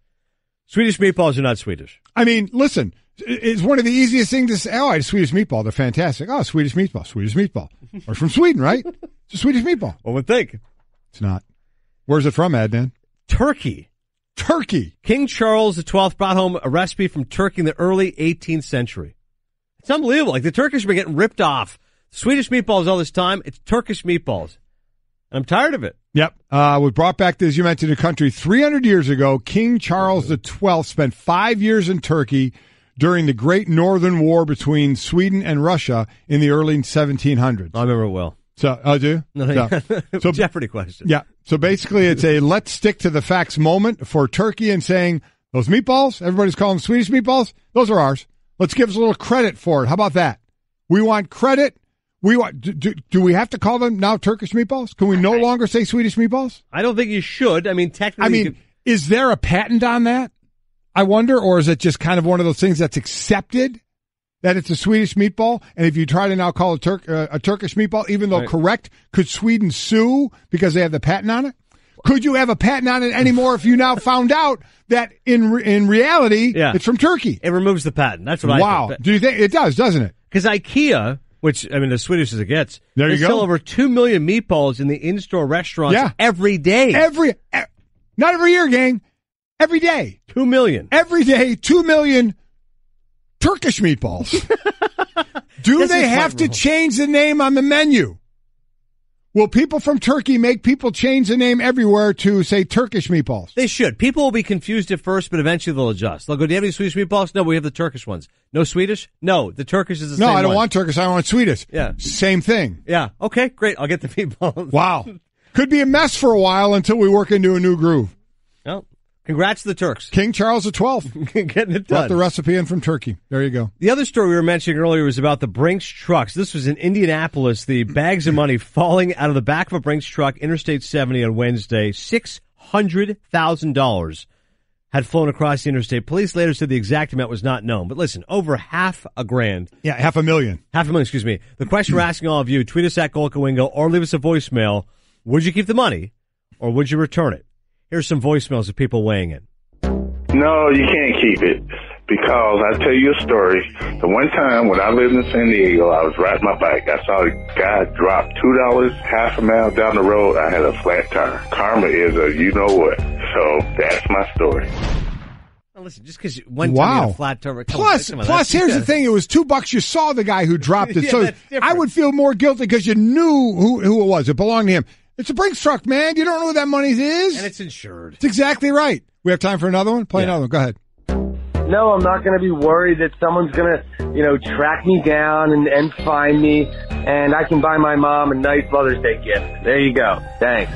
Swedish meatballs are not Swedish. I mean, listen. It's one of the easiest things to say. Oh, I had a Swedish meatball. They're fantastic. Oh, Swedish meatball. Or from Sweden, right? It's a Swedish meatball. One would think. It's not. Where's it from, Adnan? Turkey. King Charles XII brought home a recipe from Turkey in the early 18th century. It's unbelievable. Like, the Turkish were getting ripped off. Swedish meatballs all this time. It's Turkish meatballs. And I'm tired of it. Yep. We brought back, as you mentioned, a country 300 years ago. King Charles XII spent 5 years in Turkey during the Great Northern War between Sweden and Russia in the early 1700s. I remember it well. So, I do? No. So, Jeopardy question. Yeah. So basically it's a let's stick to the facts moment for Turkey and saying, those meatballs, everybody's calling them Swedish meatballs, those are ours. Let's give us a little credit for it. How about that? We want credit. We want. Do we have to call them now Turkish meatballs? Can we no longer say Swedish meatballs? I don't think you should. I mean, technically. I mean, is there a patent on that? I wonder, or is it just kind of one of those things that's accepted that it's a Swedish meatball? And if you try to now call a Turkish meatball, even though correct, could Sweden sue because they have the patent on it? Could you have a patent on it anymore if you now found out that in reality, it's from Turkey? It removes the patent. That's what I think. Wow. Do you think it does, doesn't it? Because IKEA, which, I mean, as Swedish as it gets, they sell over 2 million meatballs in the in-store restaurants every day. Not every year, gang. Every day. 2 million. Every day, 2 million Turkish meatballs. Do this they have to change the name on the menu? Will people from Turkey make people change the name everywhere to, say, Turkish meatballs? They should. People will be confused at first, but eventually they'll adjust. They'll go, do you have any Swedish meatballs? No, we have the Turkish ones. No Swedish? No, the Turkish is the same one. No, I don't want Turkish. I want Swedish. Yeah. Same thing. Yeah. Okay, great. I'll get the meatballs. Wow. Could be a mess for a while until we work into a new groove. Well. Congrats to the Turks. King Charles XII. Getting it done. Brought the recipe in from Turkey. There you go. The other story we were mentioning earlier was about the Brinks trucks. This was in Indianapolis. The bags of money falling out of the back of a Brinks truck, Interstate 70 on Wednesday. $600,000 had flown across the interstate. Police later said the exact amount was not known. But listen, over $500,000. Yeah, $500,000. $500,000, excuse me. The question we're asking all of you, tweet us at GolikaWingo or leave us a voicemail. Would you keep the money or would you return it? Here's some voicemails of people weighing in. No, you can't keep it because I'll tell you a story. The one time when I lived in San Diego, I was riding my bike. I saw a guy drop $2 half a mile down the road. I had a flat tire. Karma is a you-know-what. So that's my story. Now listen, just because one time you had a flat tire. Plus here's the thing. It was $2. You saw the guy who dropped it. So I would feel more guilty because you knew who it was. It belonged to him. It's a Brinks truck, man. You don't know what that money is. And it's insured. That's exactly right. We have time for another one? Play another one. Go ahead. No, I'm not going to be worried that someone's going to, track me down and find me. And I can buy my mom a nice Mother's Day gift. There you go. Thanks.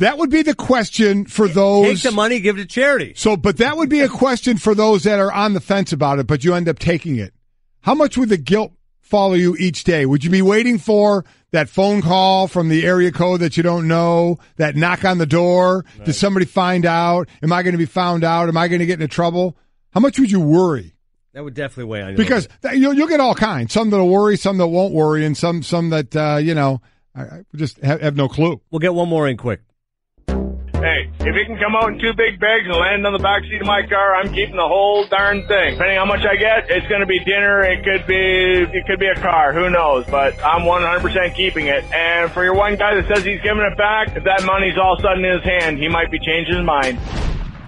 That would be the question for those. Take the money, give it to charity. So, but that would be a question for those that are on the fence about it, but you end up taking it. How much would the guilt follow you each day? Would you be waiting for that phone call from the area code that you don't know, that knock on the door? Nice. Did somebody find out? Am I going to be found out? Am I going to get into trouble? How much would you worry? That would definitely weigh on you. Because you'll get all kinds. Some that'll worry, some that won't worry, and some that, I just have no clue. We'll get one more in quick. Hey, if it can come out in two big bags and land on the back seat of my car, I'm keeping the whole darn thing. Depending on how much I get, it's going to be dinner. It could be a car. Who knows? But I'm 100% keeping it. And for your one guy that says he's giving it back, if that money's all of a sudden in his hand, he might be changing his mind.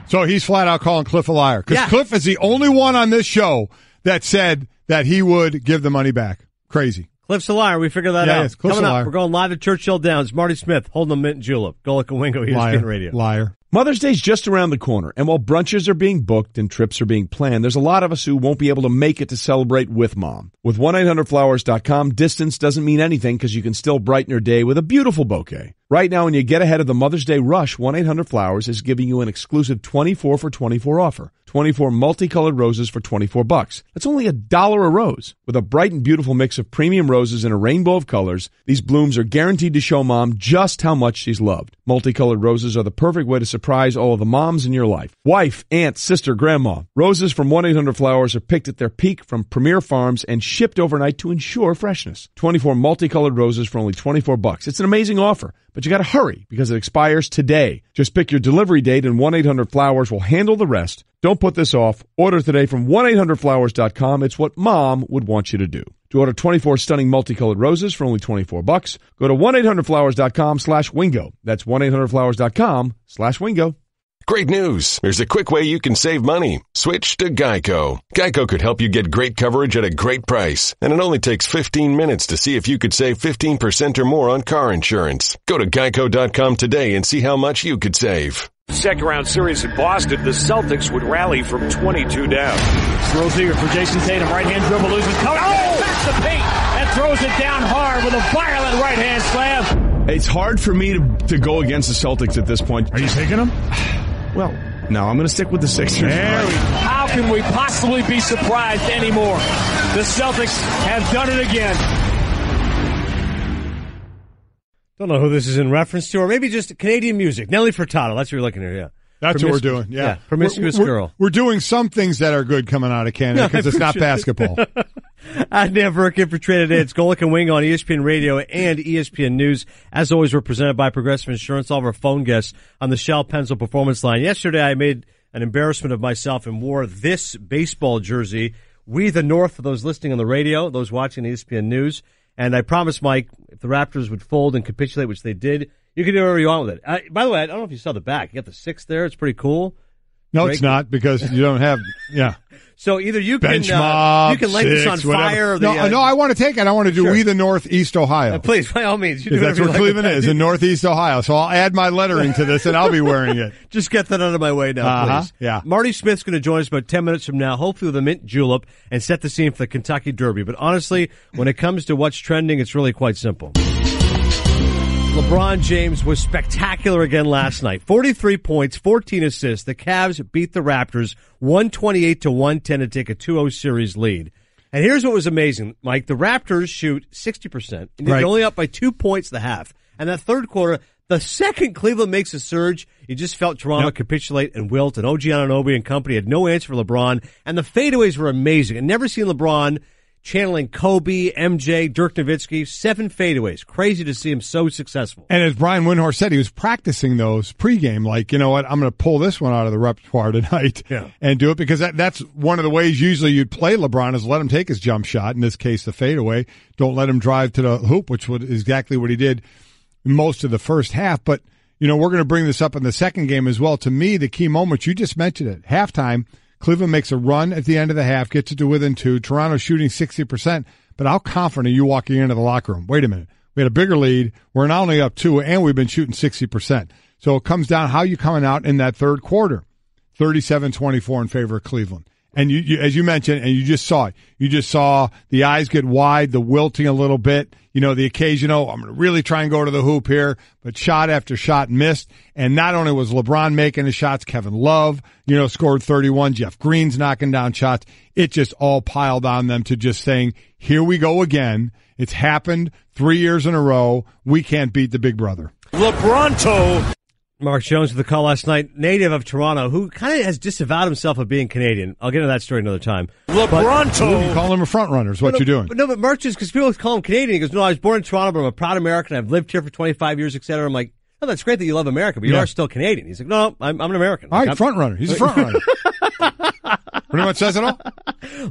So he's flat out calling Cliff a liar. Because Cliff is the only one on this show that said that he would give the money back. Crazy. Cliff's a liar. We figured that out. Yes, Cliff's Coming a liar. Up, we're going live to Churchill Downs. Marty Smith holding a mint julep. Golic-a-wingo, ESPN Radio. Liar. Mother's Day's just around the corner, and while brunches are being booked and trips are being planned, there's a lot of us who won't be able to make it to celebrate with Mom. With 1-800-Flowers.com, distance doesn't mean anything because you can still brighten her day with a beautiful bouquet. Right now, when you get ahead of the Mother's Day rush, 1-800-Flowers is giving you an exclusive 24 for 24 offer. 24 multicolored roses for $24. That's only $1 a rose. With a bright and beautiful mix of premium roses and a rainbow of colors, these blooms are guaranteed to show Mom just how much she's loved. Multicolored roses are the perfect way to surprise all of the moms in your life. Wife, aunt, sister, grandma. Roses from 1-800-Flowers are picked at their peak from premier farms and shipped overnight to ensure freshness. 24 multicolored roses for only $24. It's an amazing offer. But you got to hurry because it expires today. Just pick your delivery date and 1-800-Flowers will handle the rest. Don't put this off. Order today from 1-800-Flowers.com. It's what Mom would want you to do. To order 24 stunning multicolored roses for only $24, go to 1-800-Flowers.com/wingo. That's 1-800-Flowers.com/wingo. Great news. There's a quick way you can save money. Switch to Geico. Geico could help you get great coverage at a great price. And it only takes 15 minutes to see if you could save 15% or more on car insurance. Go to geico.com today and see how much you could save. Second-round series in Boston, the Celtics would rally from 22 down. Throws here for Jason Tatum. Right-hand dribble loses color. Oh! Back to the paint and throws it down hard with a violent right-hand slam. It's hard for me to go against the Celtics at this point. Are you taking them? Well, no, I'm going to stick with the Sixers. How can we possibly be surprised anymore? The Celtics have done it again. Don't know who this is in reference to, or maybe just Canadian music. Nelly Furtado, that's what you're looking at, yeah. That's what we're doing, yeah. Promiscuous Girl. We're doing some things that are good coming out of Canada because it's not basketball. I'm Dan Verkin for Trade Today. It's Golic and Wing on ESPN Radio and ESPN News. As always, we're presented by Progressive Insurance. All of our phone guests on the Shell Pennzoil Performance Line. Yesterday, I made an embarrassment of myself and wore this baseball jersey. We the North, for those listening on the radio, those watching ESPN News. And I promised Mike, if the Raptors would fold and capitulate, which they did, you can do whatever you want with it. By the way, I don't know if you saw the back. You got the six there. It's pretty cool. No, Drake. It's not because you don't have. Yeah. So either you bench can mob, you can light this on whatever. Fire. Or no, I want to take it. I want to do We the Northeast Ohio. Please, by all means, you do that's where like Cleveland is in Northeast Ohio. So I'll add my lettering to this, and I'll be wearing it. Just get that out of my way now, please. Yeah. Marty Smith's going to join us about 10 minutes from now, hopefully with a mint julep, and set the scene for the Kentucky Derby. But honestly, when it comes to what's trending, it's really quite simple. LeBron James was spectacular again last night. 43 points, 14 assists. The Cavs beat the Raptors 128-110 to take a 2-0 series lead. And here's what was amazing, Mike. The Raptors shoot 60%. And they're only up by 2 points the half. And that third quarter, the second Cleveland makes a surge, you just felt Toronto capitulate and wilt. And OG Anunoby and company had no answer for LeBron. And the fadeaways were amazing. I've never seen LeBron channeling Kobe, MJ, Dirk Nowitzki, 7 fadeaways. Crazy to see him so successful. And as Brian Windhorst said, he was practicing those pregame. Like, you know what, I'm going to pull this one out of the repertoire tonight and do it. Because that's one of the ways usually you'd play LeBron is let him take his jump shot. In this case, the fadeaway. Don't let him drive to the hoop, which was exactly what he did most of the first half. But, you know, we're going to bring this up in the second game as well. To me, the key moments, you just mentioned it, halftime, Cleveland makes a run at the end of the half, gets it to within 2. Toronto shooting 60%. But how confident are you walking into the locker room? Wait a minute. We had a bigger lead. We're not only up 2, and we've been shooting 60%. So it comes down how you coming out in that third quarter. 37-24 in favor of Cleveland. And you as you mentioned, and you just saw it. You just saw the eyes get wide, the wilting a little bit. You know, the occasional, I'm going to really try and go to the hoop here, but shot after shot missed. And not only was LeBron making his shots, Kevin Love, scored 31. Jeff Green's knocking down shots. It just all piled on them to just saying, here we go again. It's happened 3 years in a row. We can't beat the big brother. LeBronto. Mark Jones with the call last night, native of Toronto, who kind of has disavowed himself of being Canadian. I'll get into that story another time. LeBronto. You call him a front runner is what you're doing. But Mark just, because people call him Canadian, he goes, no, I was born in Toronto, but I'm a proud American. I've lived here for 25 years, etc. I'm like, oh, that's great that you love America, but you are still Canadian. He's like, no, I'm an American. All right, front runner. He's a front runner. Pretty much says it all.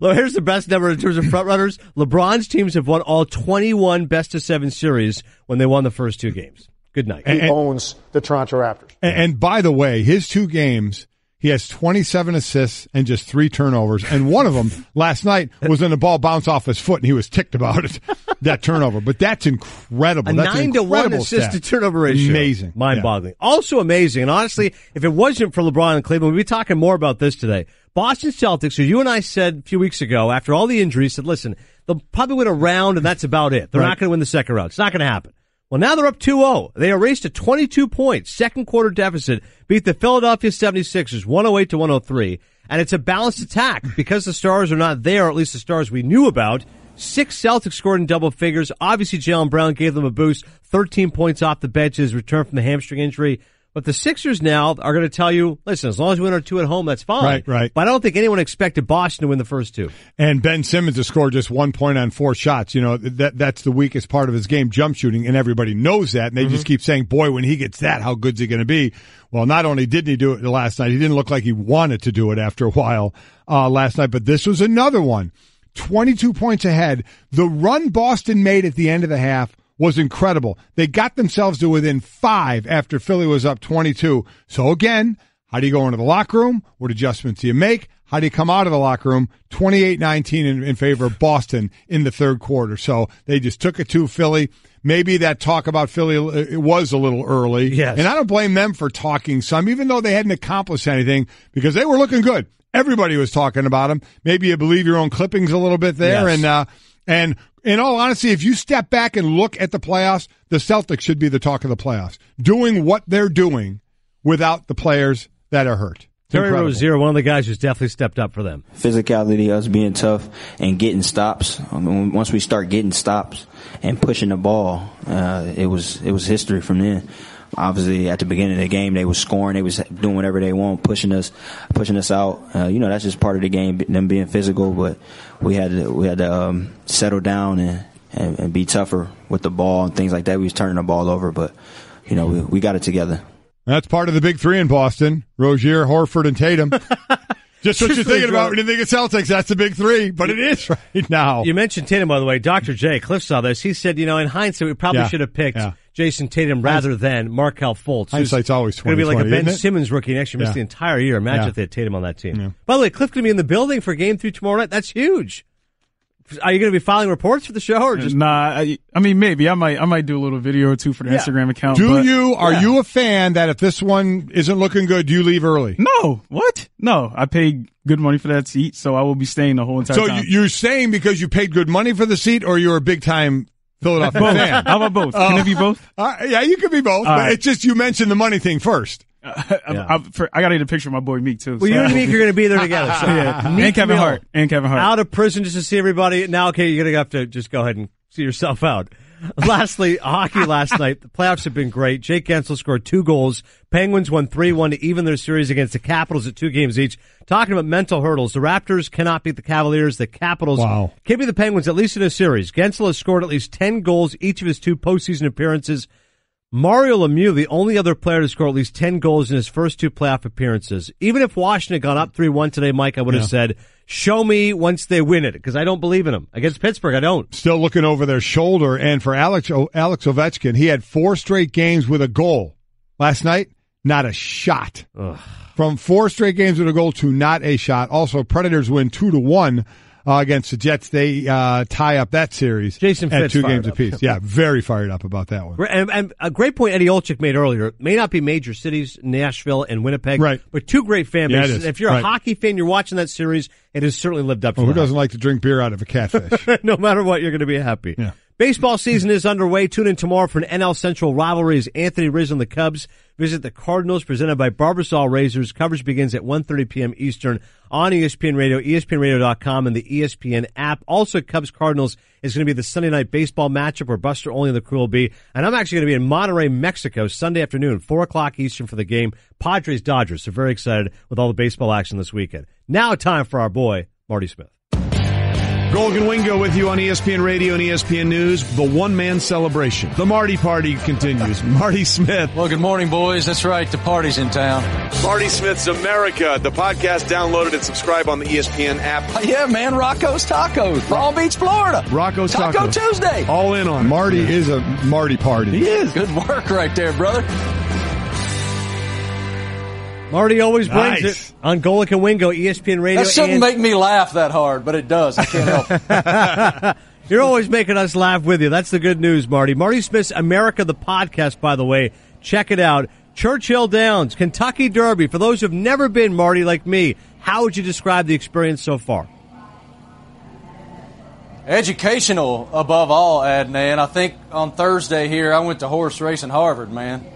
Well, here's the best number in terms of front runners. LeBron's teams have won all 21 best-of-7 series when they won the first two games. Good night. He owns the Toronto Raptors. And by the way, his two games, he has 27 assists and just 3 turnovers. And one of them last night was when the ball bounced off his foot, and he was ticked about it, that turnover. But that's incredible. That's 9-1 assist to turnover ratio. Amazing. Mind-boggling. Yeah. Also amazing. And honestly, if it wasn't for LeBron and Cleveland, we'd be talking more about this today. Boston Celtics, who you and I said a few weeks ago, after all the injuries, said, listen, they'll probably win a round, and that's about it. They're not going to win the second round. It's not going to happen. Well, now they're up 2-0. They erased a 22-point second-quarter deficit, beat the Philadelphia 76ers 108-103, and it's a balanced attack. Because the stars are not there, or at least the stars we knew about, 6 Celtics scored in double figures. Obviously, Jaylen Brown gave them a boost, 13 points off the bench as returned from the hamstring injury. But the Sixers now are going to tell you, listen, as long as we win our 2 at home, that's fine. Right. But I don't think anyone expected Boston to win the first 2. And Ben Simmons has scored just 1 point on 4 shots. You know, that's the weakest part of his game, jump shooting, and everybody knows that. And they just keep saying, boy, when he gets that, how good's he going to be? Well, not only didn't he do it last night, he didn't look like he wanted to do it after a while last night. But this was another one. 22 points ahead. The run Boston made at the end of the half was incredible. They got themselves to within 5 after Philly was up 22. So again, how do you go into the locker room? What adjustments do you make? How do you come out of the locker room? 28-19 in favor of Boston in the third quarter. So they just took it to Philly. Maybe that talk about Philly, it was a little early. Yes. And I don't blame them for talking some, even though they hadn't accomplished anything, because they were looking good. Everybody was talking about them. Maybe you believe your own clippings a little bit there. Yes. And in all honesty, if you step back and look at the playoffs, the Celtics should be the talk of the playoffs, doing what they're doing without the players that are hurt. Terry Rozier, one of the guys who's definitely stepped up for them. Physicality, us being tough and getting stops. I mean, once we start getting stops and pushing the ball, it was history from then. Obviously, at the beginning of the game, they were scoring. They was doing whatever they want, pushing us out. That's just part of the game, them being physical. But we had to settle down and be tougher with the ball and things like that. We was turning the ball over, but we got it together. That's part of the big three in Boston: Rozier, Horford, and Tatum. Just what you're thinking about when you think of Celtics. That's the big three, but it is right now. You mentioned Tatum, by the way. Dr. J, Cliff saw this. He said, in hindsight, we probably should have picked Jason Tatum rather than Markelle Fultz. Hindsight's always 20. It's going to be like a Ben Simmons rookie next year. Missed the entire year. Imagine if they had Tatum on that team. Yeah. By the way, Cliff going to be in the building for Game 3 tomorrow night. That's huge. Are you going to be filing reports for the show, or just maybe I might do a little video or two for the Instagram account. Are you a fan that if this one isn't looking good, you leave early? No, what? No, I paid good money for that seat, so I will be staying the whole entire time. So you're staying because you paid good money for the seat, or you're a big time Philadelphia fan? How about both? Can it be both? You could be both. But it's just you mentioned the money thing first. I got to get a picture of my boy Meek too. Well, you and Meek are going to be there together. So. And Kevin Hart out of prison just to see everybody. Now, okay, you're going to have to just go ahead and see yourself out. Lastly, hockey last night. The playoffs have been great. Jake Guentzel scored 2 goals. Penguins won 3-1 to even their series against the Capitals at 2 games each. Talking about mental hurdles, the Raptors cannot beat the Cavaliers. The Capitals can beat the Penguins, at least in a series. Guentzel has scored at least 10 goals each of his 2 postseason appearances. Mario Lemieux, the only other player to score at least 10 goals in his first 2 playoff appearances. Even if Washington got up 3-1 today, Mike, I would have said, show me once they win it, because I don't believe in them. Against Pittsburgh, I don't. Still looking over their shoulder, and for Alex Ovechkin, he had 4 straight games with a goal. Last night, not a shot. Ugh. From 4 straight games with a goal to not a shot. Also, Predators win 2-1. Against the Jets, they tie up that series at 2 games apiece. Yeah, very fired up about that one. And a great point Eddie Olczyk made earlier. It may not be major cities, Nashville and Winnipeg, but 2 great fan bases. Yeah, if you're a hockey fan, you're watching that series, it has certainly lived up to that. Who doesn't like to drink beer out of a catfish? No matter what, you're going to be happy. Yeah. Baseball season is underway. Tune in tomorrow for an NL Central rivalry as Anthony Rizzo and the Cubs visit the Cardinals, presented by Barbasol Razors. Coverage begins at 1:30 p.m. Eastern on ESPN Radio, ESPNRadio.com, and the ESPN app. Also, Cubs-Cardinals is going to be the Sunday night baseball matchup where Buster Olney and the crew will be. And I'm actually going to be in Monterrey, Mexico, Sunday afternoon, 4 o'clock Eastern for the game. Padres-Dodgers, so very excited with all the baseball action this weekend. Now time for our boy, Marty Smith. Golgan Wingo with you on ESPN Radio and ESPN News. The one-man celebration. The Marty Party continues. Marty Smith. Well, good morning, boys. That's right. The party's in town. Marty Smith's America. The podcast, downloaded and subscribe on the ESPN app. Yeah, man. Rocco's Tacos. Palm Beach, Florida. Rocco's Tacos. Taco Tuesday. All in on it. Marty is a Marty Party. He is. Good work right there, brother. Marty always brings it on Golic and Wingo, ESPN Radio. That shouldn't make me laugh that hard, but it does. I can't help it. You're always making us laugh with you. That's the good news, Marty. Marty Smith's America, the podcast, by the way. Check it out. Churchill Downs, Kentucky Derby. For those who have never been, Marty, like me, how would you describe the experience so far? Educational, above all, Adnan. I think on Thursday here, I went to horse racing Harvard, man.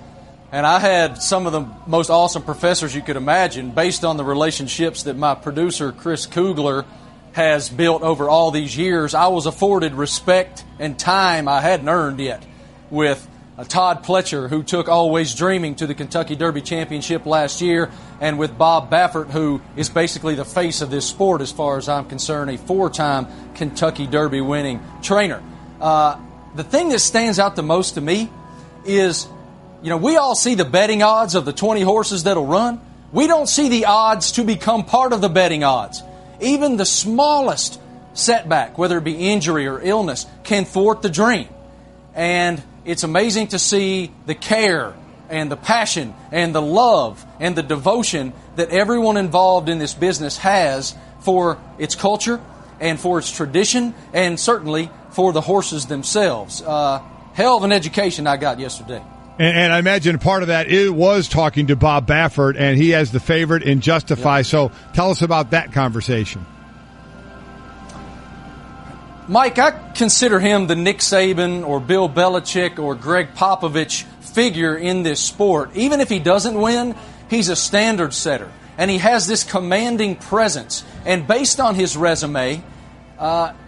And I had some of the most awesome professors you could imagine based on the relationships that my producer, Chris Kugler, has built over all these years. I was afforded respect and time I hadn't earned yet with Todd Pletcher, who took Always Dreaming to the Kentucky Derby Championship last year, and with Bob Baffert, who is basically the face of this sport as far as I'm concerned, a four-time Kentucky Derby winning trainer. The thing that stands out the most to me is... you know, we all see the betting odds of the 20 horses that'll run. We don't see the odds to become part of the betting odds. Even the smallest setback, whether it be injury or illness, can thwart the dream. And it's amazing to see the care and the passion and the love and the devotion that everyone involved in this business has for its culture and for its tradition and certainly for the horses themselves. Hell of an education I got yesterday. And I imagine part of that was talking to Bob Baffert, and he has the favorite in Justify. Yep. So tell us about that conversation. Mike, I consider him the Nick Saban or Bill Belichick or Greg Popovich figure in this sport. Even if he doesn't win, he's a standard setter, and he has this commanding presence. And based on his resume,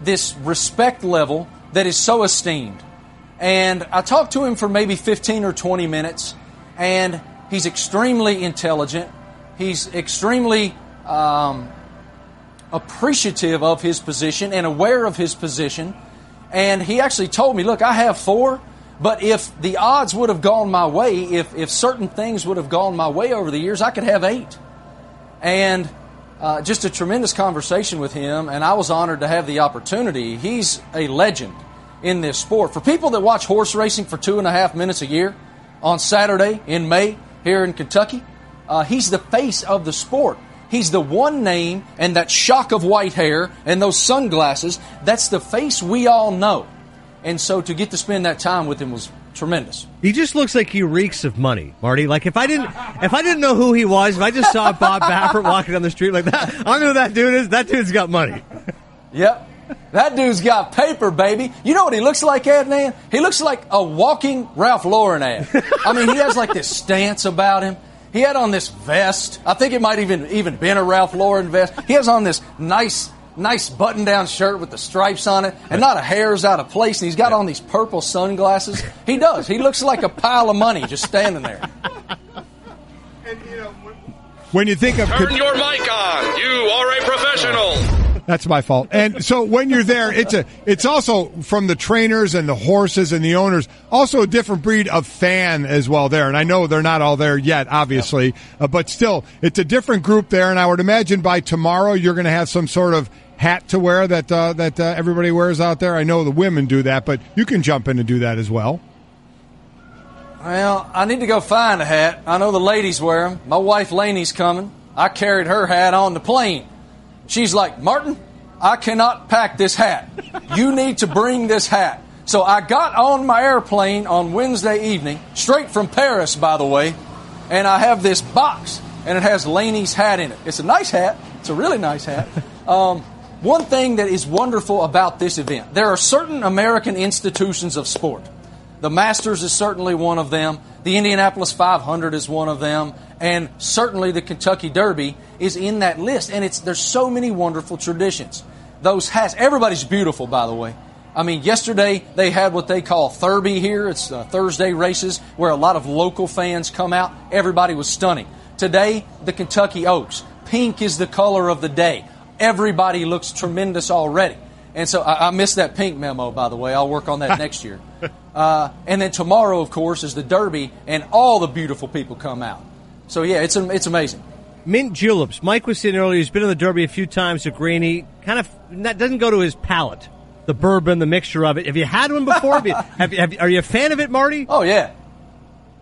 this respect level that is so esteemed. And I talked to him for maybe 15 or 20 minutes, and he's extremely intelligent. He's extremely appreciative of his position and aware of his position. And he actually told me, look, I have four, but if the odds would have gone my way, if certain things would have gone my way over the years, I could have eight. And just a tremendous conversation with him, and I was honored to have the opportunity. He's a legend in this sport. For people that watch horse racing for 2.5 minutes a year on Saturday in May here in Kentucky, he's the face of the sport. He's the one name, and that shock of white hair and those sunglasses, that's the face we all know. And so to get to spend that time with him was tremendous. He just looks like he reeks of money, Marty. Like if I didn't know who he was, if I just saw Bob Baffert walking down the street like that, I know who that dude is. That dude's got money. Yep. That dude's got paper, baby. You know what he looks like, Adnan? He looks like a walking Ralph Lauren ad. I mean, he has like this stance about him. He had on this vest. I think it might even been a Ralph Lauren vest. He has on this nice button-down shirt with the stripes on it, and not a hair's out of place. And he's got on these purple sunglasses. He does. He looks like a pile of money just standing there. And, you know, when you think of... turn your mic on. You are a professional. That's my fault. And so when you're there, it's also from the trainers and the horses and the owners, also a different breed of fan as well there. And I know they're not all there yet, obviously, but still, it's a different group there. And I would imagine by tomorrow you're going to have some sort of hat to wear that everybody wears out there. I know the women do that, but you can jump in and do that as well. Well, I need to go find a hat. I know the ladies wear them. My wife Laney's coming. I carried her hat on the plane. She's like, Martin, I cannot pack this hat. You need to bring this hat. So I got on my airplane on Wednesday evening, straight from Paris, by the way, and I have this box, and it has Laney's hat in it. It's a nice hat. It's a really nice hat. One thing that is wonderful about this event, there are certain American institutions of sport. The Masters is certainly one of them. The Indianapolis 500 is one of them. And certainly the Kentucky Derby is in that list. And there's so many wonderful traditions. Those hats. Everybody's beautiful, by the way. I mean, yesterday they had what they call Thurby here. It's Thursday races where a lot of local fans come out. Everybody was stunning. Today, the Kentucky Oaks. Pink is the color of the day. Everybody looks tremendous already. And so I missed that pink memo, by the way. I'll work on that next year. And then tomorrow, of course, is the Derby, and all the beautiful people come out. So, yeah, it's amazing. Mint juleps. Mike was sitting earlier. He's been in the Derby a few times to Greeny. Kind of doesn't go to his palate, the bourbon, the mixture of it. Have you had one before? Are you a fan of it, Marty? Oh, yeah.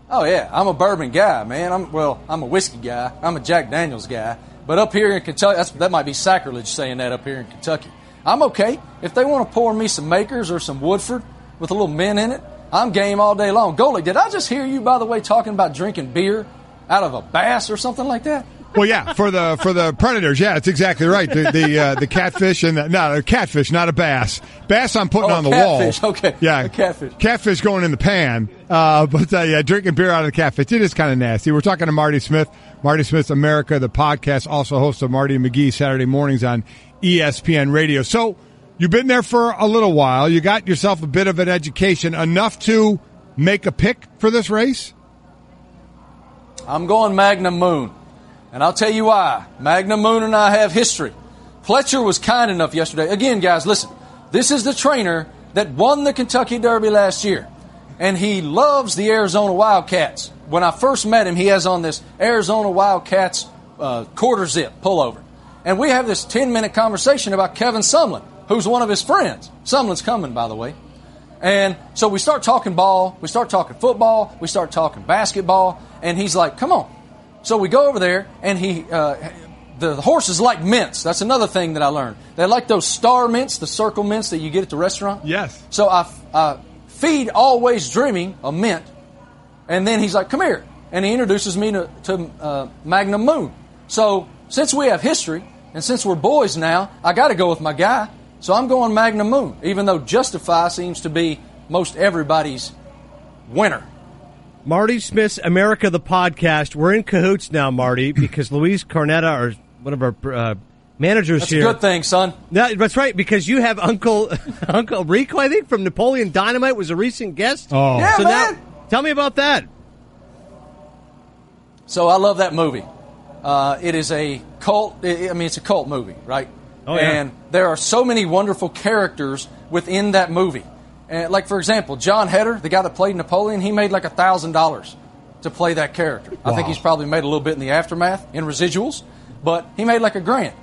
Oh, yeah. I'm a bourbon guy, man. I'm a whiskey guy. I'm a Jack Daniels guy. But up here in Kentucky, that might be sacrilege saying that up here in Kentucky. I'm okay. If they want to pour me some Makers or some Woodford with a little mint in it, I'm game all day long. Goalie, did I just hear you, by the way, talking about drinking beer out of a bass or something like that? Well, yeah, for the predators, yeah, that's exactly right. The catfish and the catfish, not a bass. Bass, I'm putting on the catfish, wall. Okay, yeah, a catfish. Catfish going in the pan. But drinking beer out of the catfish, it is kind of nasty. We're talking to Marty Smith. Marty Smith's America, the podcast, also host of Marty McGee Saturday mornings on ESPN Radio. So you've been there for a little while. You got yourself a bit of an education, enough to make a pick for this race. I'm going Magnum Moon. And I'll tell you why. Magnum Moon and I have history. Pletcher was kind enough yesterday. Again, guys, listen. This is the trainer that won the Kentucky Derby last year. And he loves the Arizona Wildcats. When I first met him, he has on this Arizona Wildcats quarter zip pullover. And we have this 10-minute conversation about Kevin Sumlin, who's one of his friends. Sumlin's coming, by the way. And so we start talking ball. We start talking football. We start talking basketball. And he's like, come on. So we go over there, and the horses like mints. That's another thing that I learned. They like those star mints, the circle mints that you get at the restaurant. Yes. So I feed Always Dreaming a mint, and then he's like, come here. And he introduces me to Magnum Moon. So since we have history, and since we're boys now, I got to go with my guy. So I'm going Magnum Moon, even though Justify seems to be most everybody's winner. Marty Smith's America, the podcast. We're in cahoots now, Marty, because Luis Carnetta, or one of our managers that's here. That's a good thing, son. No, that's right, because you have Uncle Rico, I think, from Napoleon Dynamite, was a recent guest. Oh, yeah, so man. Now, tell me about that. So I love that movie. It is a cult. It's a cult movie, right? Oh, yeah. And there are so many wonderful characters within that movie. Like, for example, John Heder, the guy that played Napoleon, he made like $1,000 to play that character. Wow. I think he's probably made a little bit in the aftermath, in residuals, but he made like $1,000.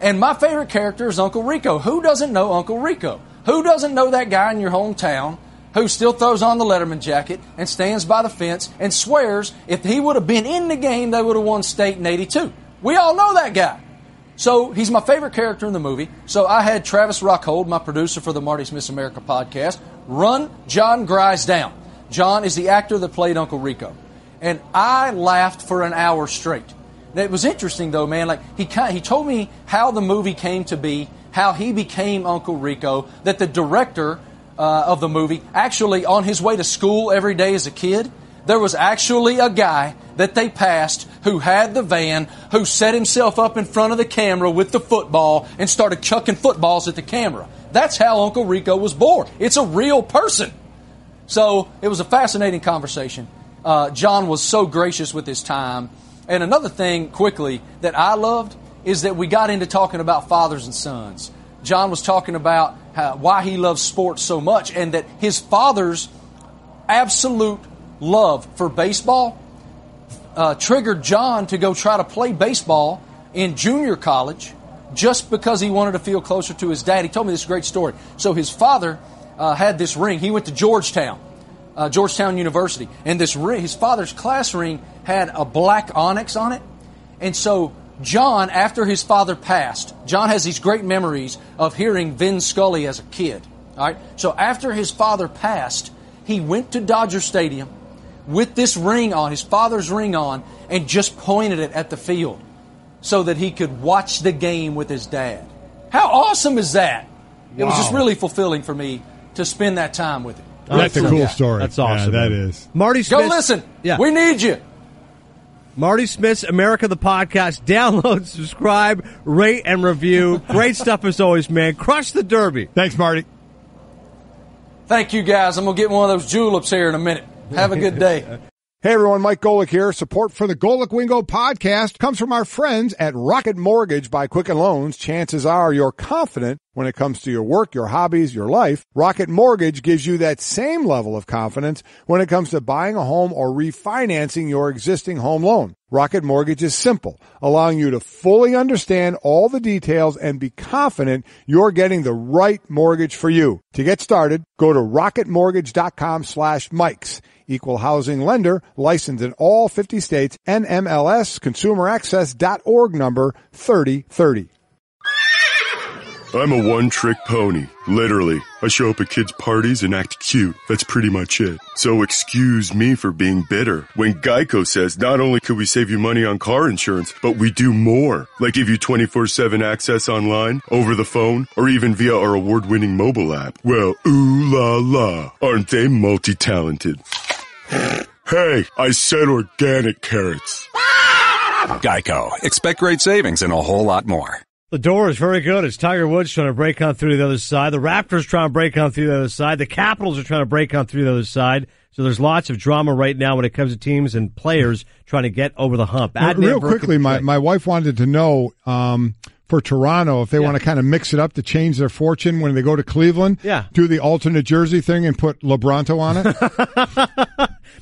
And my favorite character is Uncle Rico. Who doesn't know Uncle Rico? Who doesn't know that guy in your hometown who still throws on the Letterman jacket and stands by the fence and swears if he would have been in the game, they would have won state in 82? We all know that guy. So he's my favorite character in the movie. So I had Travis Rockhold, my producer for the Marty Smith's America podcast, run John Grise down. John is the actor that played Uncle Rico. And I laughed for an hour straight. And it was interesting, though, man. Like he told me how the movie came to be, how he became Uncle Rico, that the director of the movie, actually on his way to school every day as a kid, there was actually a guy that they passed who had the van, who set himself up in front of the camera with the football and started chucking footballs at the camera. That's how Uncle Rico was born. It's a real person. So it was a fascinating conversation. John was so gracious with his time. And another thing, quickly, that I loved is that we got into talking about fathers and sons. John was talking about why he loves sports so much and that his father's absolute love for baseball triggered John to go try to play baseball in junior college just because he wanted to feel closer to his dad. He told me this great story. So his father had this ring. He went to Georgetown University, and this ring, his father's class ring, had a black onyx on it. And so John, after his father passed, John has these great memories of hearing Vin Scully as a kid. All right. So after his father passed, he went to Dodger Stadium with this ring on, his father's ring on, and just pointed it at the field so that he could watch the game with his dad. How awesome is that? Wow. It was just really fulfilling for me to spend that time with him. That's a cool story. That's awesome. Yeah, that is. Marty Smith. Go listen. Yeah. We need you. Marty Smith's America the Podcast. Download, subscribe, rate, and review. Great stuff as always, man. Crush the Derby. Thanks, Marty. Thank you, guys. I'm going to get one of those juleps here in a minute. Have a good day. Hey, everyone. Mike Golic here. Support for the Golic Wingo podcast comes from our friends at Rocket Mortgage by Quicken Loans. Chances are you're confident When it comes to your work, your hobbies, your life, Rocket Mortgage gives you that same level of confidence when it comes to buying a home or refinancing your existing home loan. Rocket Mortgage is simple, allowing you to fully understand all the details and be confident you're getting the right mortgage for you. To get started, go to rocketmortgage.com/Mikes. Equal housing lender, licensed in all 50 states, NMLS, consumeraccess.org number 3030. I'm a one-trick pony, literally. I show up at kids' parties and act cute. That's pretty much it. So excuse me for being bitter. When Geico says not only could we save you money on car insurance, but we do more. Like give you 24/7 access online, over the phone, or even via our award-winning mobile app. Well, ooh la la, aren't they multi-talented? Hey, I said organic carrots. Geico. Expect great savings and a whole lot more. The door is very good. It's Tiger Woods trying to break on through to the other side. The Raptors trying to break on through the other side. The Capitals are trying to break on through the other side. So there's lots of drama right now when it comes to teams and players trying to get over the hump. Real quickly, my wife wanted to know for Toronto if they want to kind of mix it up to change their fortune when they go to Cleveland. Yeah. Do the alternate jersey thing and put LeBronto on it.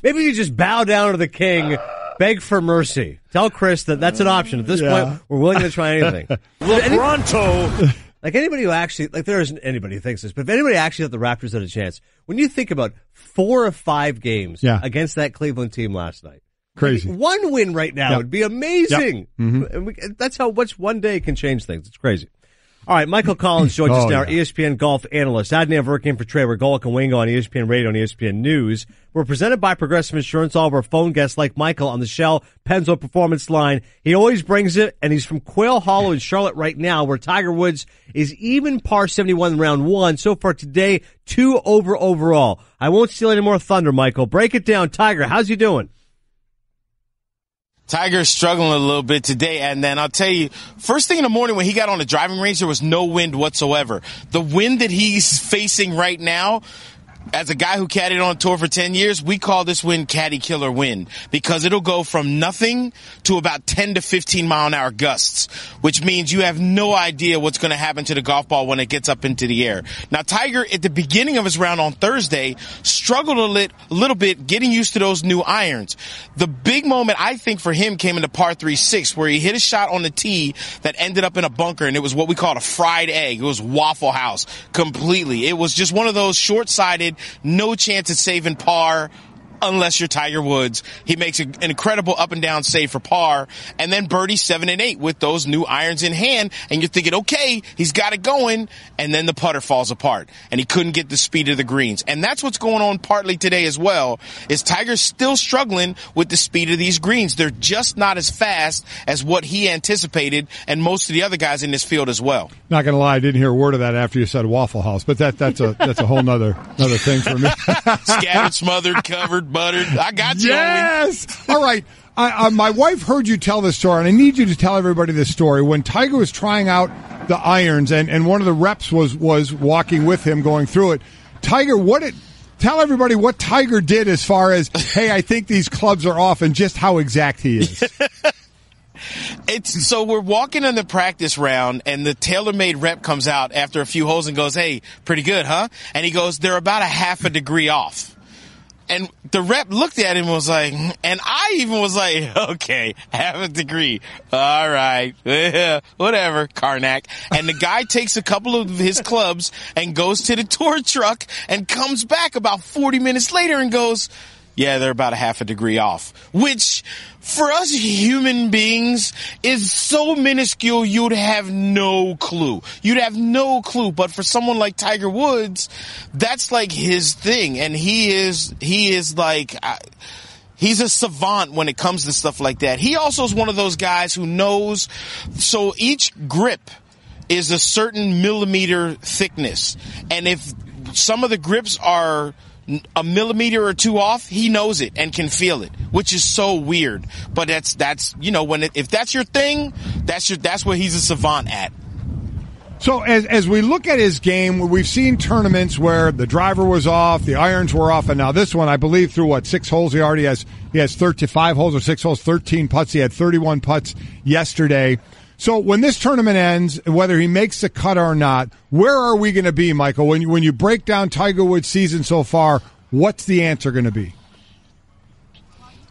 Maybe you just bow down to the king. Beg for mercy. Tell Chris that's an option. At this point, we're willing to try anything. LeBronto. Like anybody who actually, there isn't anybody who thinks this, but if anybody actually thought the Raptors had a chance, when you think about 4 or 5 games against that Cleveland team last night, crazy. One win right now would be amazing. Yep. Mm-hmm. That's how much one day can change things. It's crazy. All right, Michael Collins joins us now, ESPN golf analyst. Adnan Verkin for Trevor Golic and Wingo on ESPN Radio and ESPN News. We're presented by Progressive Insurance. All of our phone guests like Michael on the Shell Pennzoil Performance Line. He always brings it, and he's from Quail Hollow in Charlotte right now, where Tiger Woods is even par 71 in round 1. So far today, 2 over overall. I won't steal any more thunder, Michael. Break it down. Tiger, how's he doing? Tiger's struggling a little bit today, and then I'll tell you, first thing in the morning when he got on the driving range, there was no wind whatsoever. The wind that he's facing right now, as a guy who caddied on tour for 10 years, we call this wind caddy killer wind because it'll go from nothing to about 10 to 15 mile an hour gusts, which means you have no idea what's going to happen to the golf ball when it gets up into the air. Now, Tiger, at the beginning of his round on Thursday, struggled a little bit getting used to those new irons. The big moment, I think, for him came into par 3-6 where he hit a shot on the tee that ended up in a bunker, and it was what we called a fried egg. It was Waffle House completely. It was just one of those short-sighted, no chance at saving par unless you're Tiger Woods. He makes an incredible up and down save for par, and then birdie 7 and 8 with those new irons in hand, and you're thinking, okay, he's got it going, and then the putter falls apart, and he couldn't get the speed of the greens. And that's what's going on partly today as well, is Tiger's still struggling with the speed of these greens. They're just not as fast as what he anticipated and most of the other guys in this field as well. Not going to lie, I didn't hear a word of that after you said Waffle House, but that's a whole nother thing for me. Scattered, smothered, covered, buttered. I got you. Yes. All right. My wife heard you tell this story, and I need you to tell everybody this story. When Tiger was trying out the irons, and one of the reps was walking with him going through it, Tiger, tell everybody what Tiger did as far as, hey, I think these clubs are off, and just how exact he is. So we're walking in the practice round, and the TaylorMade rep comes out after a few holes and goes, hey, pretty good, huh? And he goes, they're about a half a degree off. And the rep looked at him and was like, and I even was like, okay, half a degree. All right. Whatever, Karnak. And the guy takes a couple of his clubs and goes to the tour truck and comes back about 40 minutes later and goes, yeah, they're about a half a degree off, which for us human beings is so minuscule you'd have no clue. You'd have no clue. But for someone like Tiger Woods, that's like his thing. And he is like... He's a savant when it comes to stuff like that. He also is one of those guys who knows. So each grip is a certain millimeter thickness. And if some of the grips are a millimeter or two off, he knows it and can feel it, which is so weird. But that's you know, if that's your thing, that's what he's a savant at. So as we look at his game, we've seen tournaments where the driver was off, the irons were off, and now this one, I believe, through 6 holes, he has 35 holes or 6 holes, 13 putts. He had 31 putts yesterday. So when this tournament ends, whether he makes the cut or not, where are we going to be, Michael? When you break down Tiger Woods' season so far, what's the answer going to be?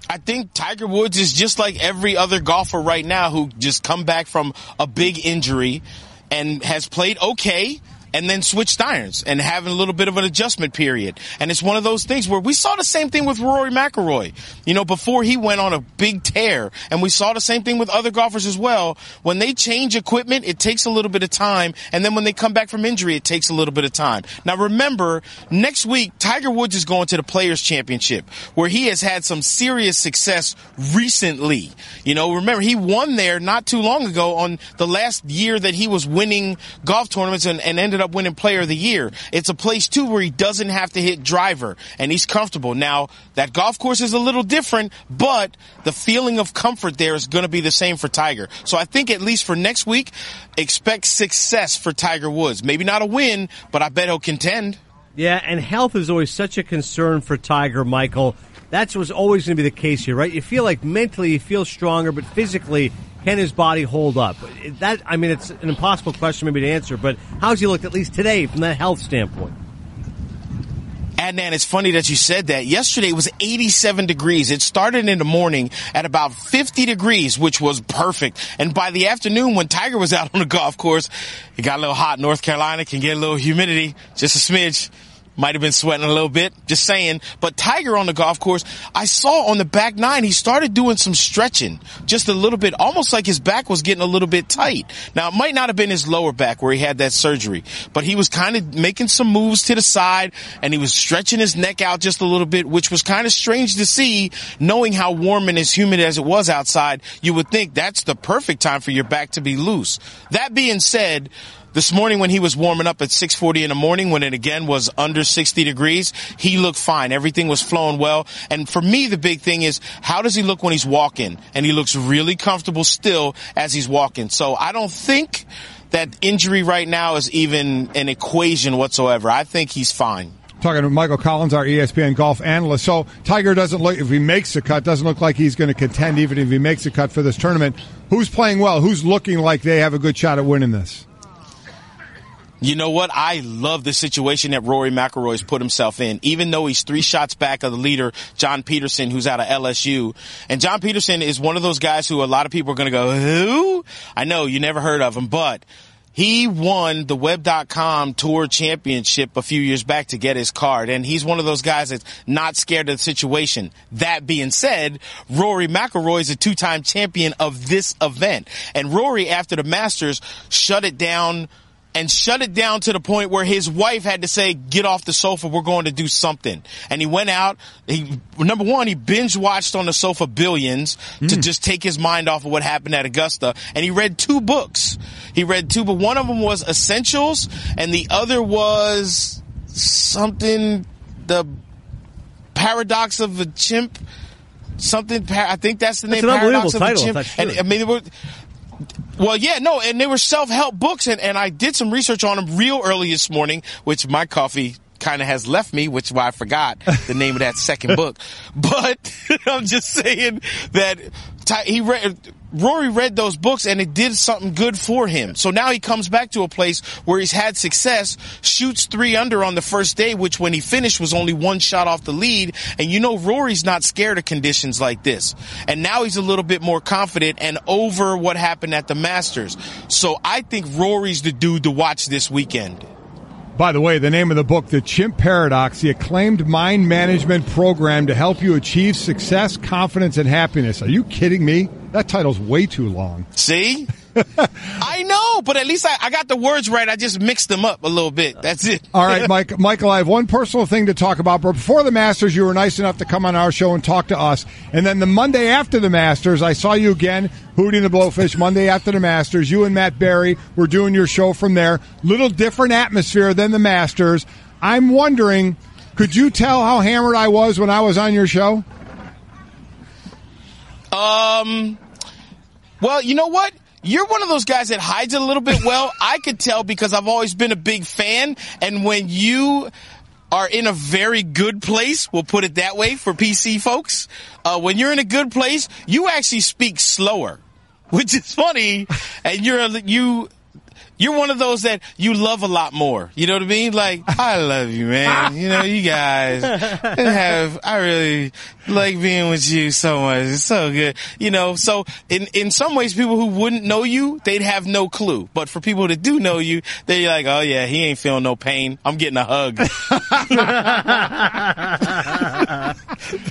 I think Tiger Woods is just like every other golfer right now who just come back from a big injury and has played okay and then switched irons and having a little bit of an adjustment period. And it's one of those things where we saw the same thing with Rory McIlroy, you know, before he went on a big tear. And we saw the same thing with other golfers as well. When they change equipment, it takes a little bit of time. And then when they come back from injury, it takes a little bit of time. Now, remember, next week, Tiger Woods is going to the Players' Championship, where he has had some serious success recently. You know, remember, he won there not too long ago on the last year that he was winning golf tournaments and ended up winning Player of the Year. It's a place too where he doesn't have to hit driver and he's comfortable. Now that golf course is a little different, but the feeling of comfort there is going to be the same for Tiger. So I think at least for next week, expect success for Tiger Woods. Maybe not a win, but I bet he'll contend. Yeah, and health is always such a concern for Tiger, Michael. That's what's always going to be the case here, right? You feel like mentally you feel stronger, but physically, can his body hold up? That, I mean, it's an impossible question maybe to answer, but how's he looked at least today from that health standpoint? Adnan, it's funny that you said that. Yesterday was 87 degrees. It started in the morning at about 50 degrees, which was perfect. And by the afternoon, when Tiger was out on the golf course, it got a little hot. North Carolina can get a little humidity, just a smidge. Might have been sweating a little bit, just saying. But Tiger on the golf course, I saw on the back nine, he started doing some stretching, just a little bit, almost like his back was getting a little bit tight. Now, it might not have been his lower back where he had that surgery, but he was kind of making some moves to the side, and he was stretching his neck out just a little bit, which was kind of strange to see, knowing how warm and as humid as it was outside. You would think that's the perfect time for your back to be loose. That being said, this morning when he was warming up at 6:40 in the morning, when it again was under 60 degrees, he looked fine. Everything was flowing well. And for me, the big thing is, how does he look when he's walking? And he looks really comfortable still as he's walking. So I don't think that injury right now is even an equation whatsoever. I think he's fine. Talking to Michael Collins, our ESPN golf analyst. So Tiger doesn't look, if he makes the cut, doesn't look like he's going to contend even if he makes the cut for this tournament. Who's playing well? Who's looking like they have a good shot at winning this? You know what? I love the situation that Rory McIlroy's put himself in, even though he's three shots back of the leader, John Peterson, who's out of LSU. And John Peterson is one of those guys who a lot of people are going to go, who? I know, you never heard of him, but he won the Web.com Tour Championship a few years back to get his card, and he's one of those guys that's not scared of the situation. That being said, Rory McIlroy is a two-time champion of this event. And Rory, after the Masters, shut it down and shut it down to the point where his wife had to say, get off the sofa, we're going to do something. And he went out. Number one, he binge-watched on the sofa Billions to just take his mind off of what happened at Augusta. And he read two books. He read two, but one of them was Essentials, and the other was something, The Paradox of a Chimp. I think that's the name, that's an Paradox of a Chimp. That's true. And I mean, well, yeah, no, and they were self-help books, and I did some research on them real early this morning, which my coffee kind of has left me, which is why I forgot the name of that second book. But I'm just saying that Rory read those books, and it did something good for him. So now he comes back to a place where he's had success, shoots 3 under on the first day, which when he finished was only one shot off the lead. And you know Rory's not scared of conditions like this. And now he's a little bit more confident and over what happened at the Masters. So I think Rory's the dude to watch this weekend. By the way, the name of the book, The Chimp Paradox, the acclaimed mind management program to help you achieve success, confidence, and happiness. Are you kidding me? That title's way too long. See? I know, but at least I got the words right. I just mixed them up a little bit. That's it. All right, Michael, I have one personal thing to talk about. But before the Masters, you were nice enough to come on our show and talk to us. And then the Monday after the Masters, I saw you again, Hootie the Blowfish, Monday after the Masters. You and Matt Berry were doing your show from there. Little different atmosphere than the Masters. I'm wondering, could you tell how hammered I was when I was on your show? Well, you know what? You're one of those guys that hides it a little bit well. I could tell because I've always been a big fan. And when you are in a very good place, we'll put it that way for PC folks, when you're in a good place, you actually speak slower. which is funny. And you're one of those that you love a lot more. You know what I mean? Like, I love you, man. You know, you guys I really like being with you so much. It's so good. You know, so in some ways, people who wouldn't know you, they'd have no clue. But for people that do know you, they're like, oh, yeah, he ain't feeling no pain. I'm getting a hug.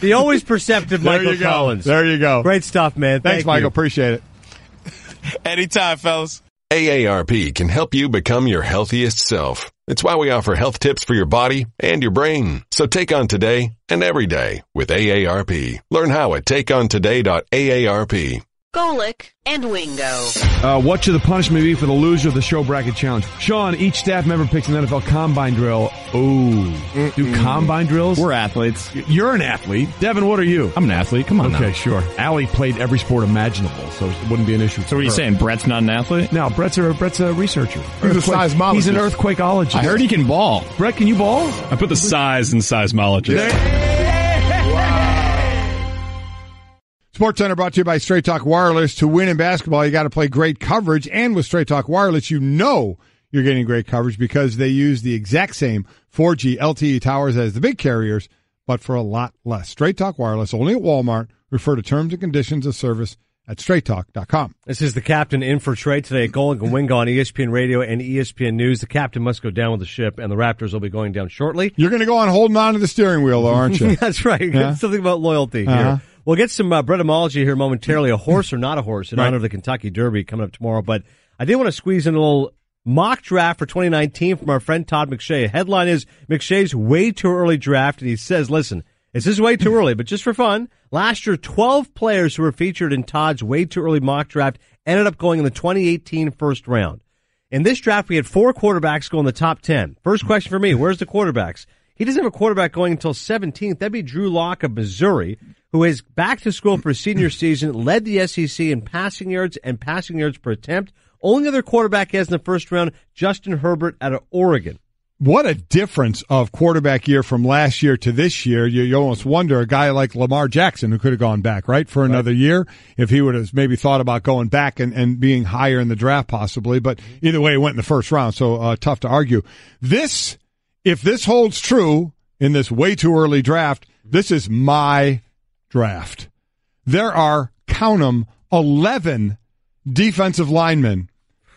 The always perceptive Michael Collins. There you go. Great stuff, man. Thanks, Michael. Appreciate it. Anytime, fellas. AARP can help you become your healthiest self. It's why we offer health tips for your body and your brain. So take on today and every day with AARP. Learn how at takeontoday.aarp. Golick and Wingo. What should the punishment be for the loser of the show bracket challenge? Sean, each staff member picks an NFL combine drill. Oh, do combine drills? We're athletes. You're an athlete. Devin, what are you? I'm an athlete. Come on. Okay, sure. Allie played every sport imaginable, so it wouldn't be an issue. So what are you saying? Brett's not an athlete? No, Brett's a researcher. He's a seismologist. He's an earthquakeologist. I heard he can ball. Brett, can you ball? I put the size in seismologist. Sports Center brought to you by Straight Talk Wireless. To win in basketball, you got to play great coverage. And with Straight Talk Wireless, you know you're getting great coverage because they use the exact same 4G LTE towers as the big carriers, but for a lot less. Straight Talk Wireless, only at Walmart. Refer to terms and conditions of service at straighttalk.com. This is the captain in for Trey today at Golick and Wingo on ESPN Radio and ESPN News. The captain must go down with the ship, and the Raptors will be going down shortly. You're going to go on holding on to the steering wheel, though, aren't you? That's right. Yeah? Something about loyalty here. We'll get some Brettomology here momentarily, a horse or not a horse, in honor of the Kentucky Derby coming up tomorrow. But I did want to squeeze in a little mock draft for 2019 from our friend Todd McShay. Headline is, McShay's way too early draft, and he says, listen, this is way too early, but just for fun, last year 12 players who were featured in Todd's way too early mock draft ended up going in the 2018 first round. In this draft, we had 4 quarterbacks go in the top 10. First question for me, where's the quarterbacks? He doesn't have a quarterback going until 17th. That'd be Drew Lock of Missouri, who is back to school for senior season, led the SEC in passing yards and passing yards per attempt. Only other quarterback he has in the first round, Justin Herbert out of Oregon. What a difference of quarterback year from last year to this year. You almost wonder a guy like Lamar Jackson, who could have gone back, right, for another year, if he would have maybe thought about going back and being higher in the draft possibly. But either way, he went in the first round, so tough to argue. If this holds true in this way too early draft, this is my draft. There are, count them, 11 defensive linemen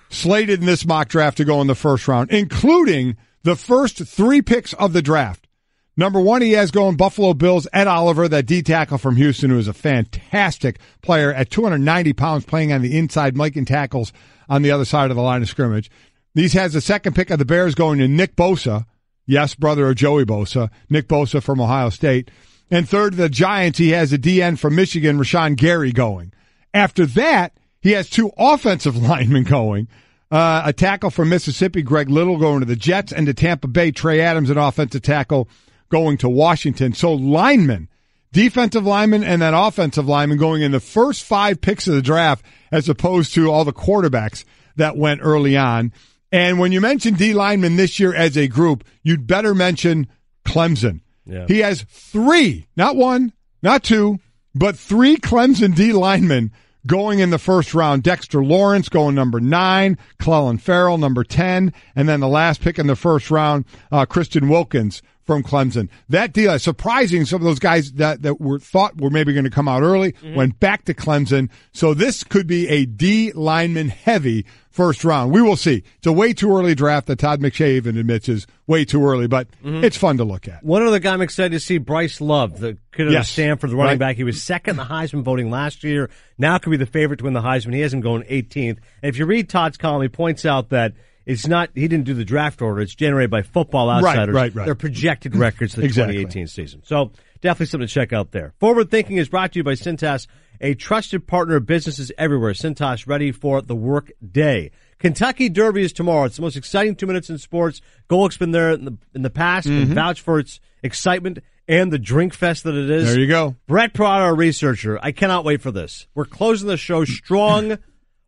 slated in this mock draft to go in the first round, including the first 3 picks of the draft. Number 1, he has going Buffalo Bills, Ed Oliver, that D-tackle from Houston, who is a fantastic player at 290 pounds, playing on the inside, making tackles on the other side of the line of scrimmage. These has the second pick of the Bears going to Nick Bosa. Yes, brother of Joey Bosa. Nick Bosa from Ohio State. And third, the Giants, he has a DN from Michigan, Rashawn Gary, going. After that, he has 2 offensive linemen going. A tackle from Mississippi, Greg Little, going to the Jets, and to Tampa Bay, Trey Adams, an offensive tackle, going to Washington. So linemen, defensive linemen, and then offensive linemen going in the first 5 picks of the draft, as opposed to all the quarterbacks that went early on. And when you mention D linemen this year as a group, you'd better mention Clemson. Yeah. He has 3, not 1, not 2, but 3 Clemson D linemen going in the first round. Dexter Lawrence going number 9, Clellan Farrell number 10, and then the last pick in the first round, Christian Wilkins from Clemson. That deal is surprising. Some of those guys that were thought were maybe going to come out early went back to Clemson. So this could be a D lineman heavy first round. We will see. It's a way too early draft that Todd McShay even admits is way too early, but it's fun to look at. One other guy I'm excited to see, Bryce Love, the kid out of Stanford, the running back. He was second in the Heisman voting last year. Now could be the favorite to win the Heisman. He has him going 18th. And if you read Todd's column, he points out that it's not, he didn't do the draft order. It's generated by Football Outsiders. Right. Their projected records for the 2018 season. So definitely something to check out there. Forward Thinking is brought to you by Cintas, a trusted partner of businesses everywhere. Cintas, ready for the work day. Kentucky Derby is tomorrow. It's the most exciting 2 minutes in sports. Golick's been there in the past and vouched for its excitement and the drink fest that it is. There you go. Brett Prada, our researcher. I cannot wait for this. We're closing the show strong.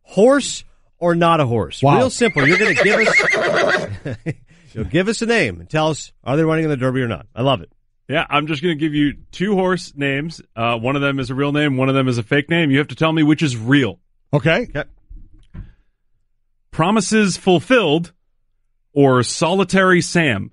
Horse or not a horse? Wow. Real simple. You're going to give us you'll give us a name and tell us, are they running in the Derby or not? I love it. Yeah, I'm just going to give you 2 horse names. One of them is a real name. One of them is a fake name. You have to tell me which is real. Okay. Yep. Promises Fulfilled or Solitary Sam?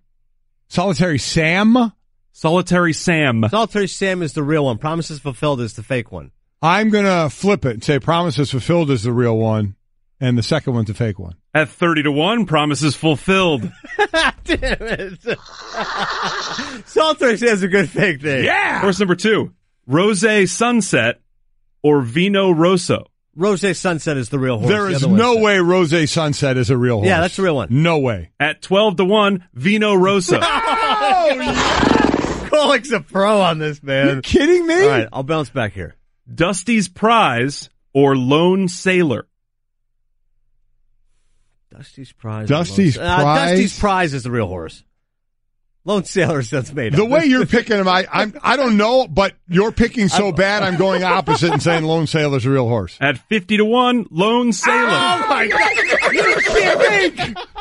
Solitary Sam? Solitary Sam. Solitary Sam is the real one. Promises Fulfilled is the fake one. I'm going to flip it and say Promises Fulfilled is the real one, and the second one's a fake one. At 30-1, Promises Fulfilled. Damn it. Solitary Sam's a good fake thing. Yeah. Course number two, Rosé Sunset or Vino Rosso? Rosé Sunset is the real horse. There is no way Rosé Sunset is a real horse. Yeah, that's the real one. No way. At 12-1, Vino Rosso. Oh, Cole's a pro on this, man. Are you kidding me? All right, I'll bounce back here. Dusty's Prize or Lone Sailor? Dusty's Prize. Dusty's Prize. Dusty's Prize is the real horse. Lone Sailor sounds made up. The way you're picking them, I don't know, but you're picking so bad, I'm going opposite and saying Lone Sailor's a real horse. At 50-1, Lone Sailor. Oh my God! You can't think.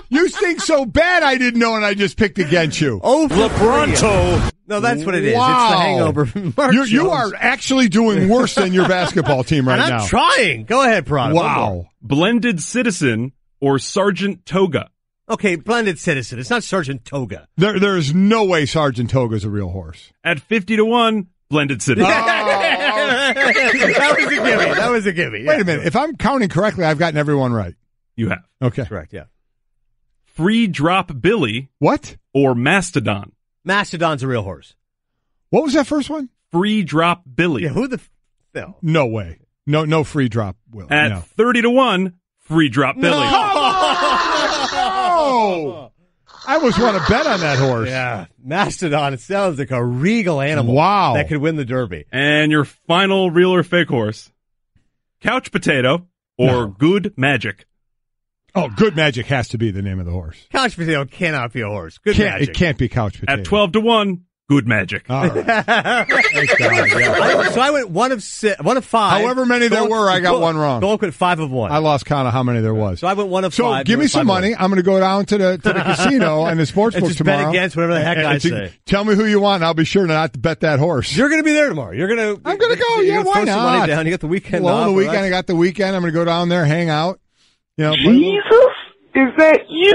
You think so bad. I didn't know, and I just picked against you. Oh, LeBronto. No, that's what it is. Wow. It's the hangover from Mark Jones. You are actually doing worse than your basketball team right now. I'm trying. Go ahead, Prod. Wow. Blended Citizen or Sergeant Toga? Okay, Blended Citizen. It's not Sergeant Toga. There is no way Sergeant Toga is a real horse. At 50-1, Blended Citizen. Oh. That was a gimme. That was a gimme. Yeah. Wait a minute. If I'm counting correctly, I've gotten everyone right. You have. Okay. Correct, yeah. Free Drop Billy. What? Or Mastodon. Mastodon's a real horse. What was that first one? Free Drop Billy. Yeah, who the... No. No way. No Free Drop Billy. At 30-1, Free Drop Billy. No! I always want to bet on that horse. Yeah. Mastodon, it sounds like a regal animal. Wow. That could win the Derby. And your final real or fake horse, Couch Potato or Good Magic. Oh, Good Magic has to be the name of the horse. Couch Potato cannot be a horse. Good Magic. It can't be Couch Potato. At 12-1, Good Magic. All right. Thanks, God, yeah. So I went 1 of 5. However many there were, I got one wrong. Golk went 5 of 1. I lost count of how many there was. So I went 1 of 5. So give me some money. More. I'm going to go down to the casino and the sports book tomorrow. Just bet against whatever the heck I say. Tell me who you want. I'll be sure not to bet that horse. You're going to be there tomorrow. I'm going to go. Yeah, why not? Money down. You got the weekend. Well, the weekend. I got the weekend. I'm going to go down there, hang out. You know, Jesus, is that you?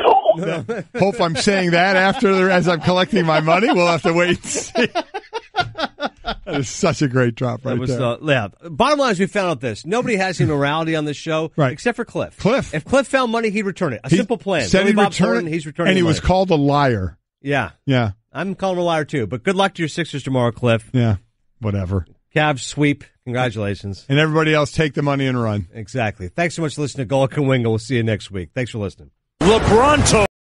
Hope I'm saying that as I'm collecting my money. We'll have to wait and see. That is such a great drop right there. Yeah. Bottom line is we found out this. Nobody has any morality on this show except for Cliff. If Cliff found money, he'd return it. A simple plan. Said he'd return it, he's returning and he was called a liar. Yeah. Yeah. I'm calling him a liar, too. But good luck to your Sixers tomorrow, Cliff. Yeah. Whatever. Cavs sweep. Congratulations. And everybody else, take the money and run. Exactly. Thanks so much for listening to Golk and Wingo. We'll see you next week. Thanks for listening. LeBronto.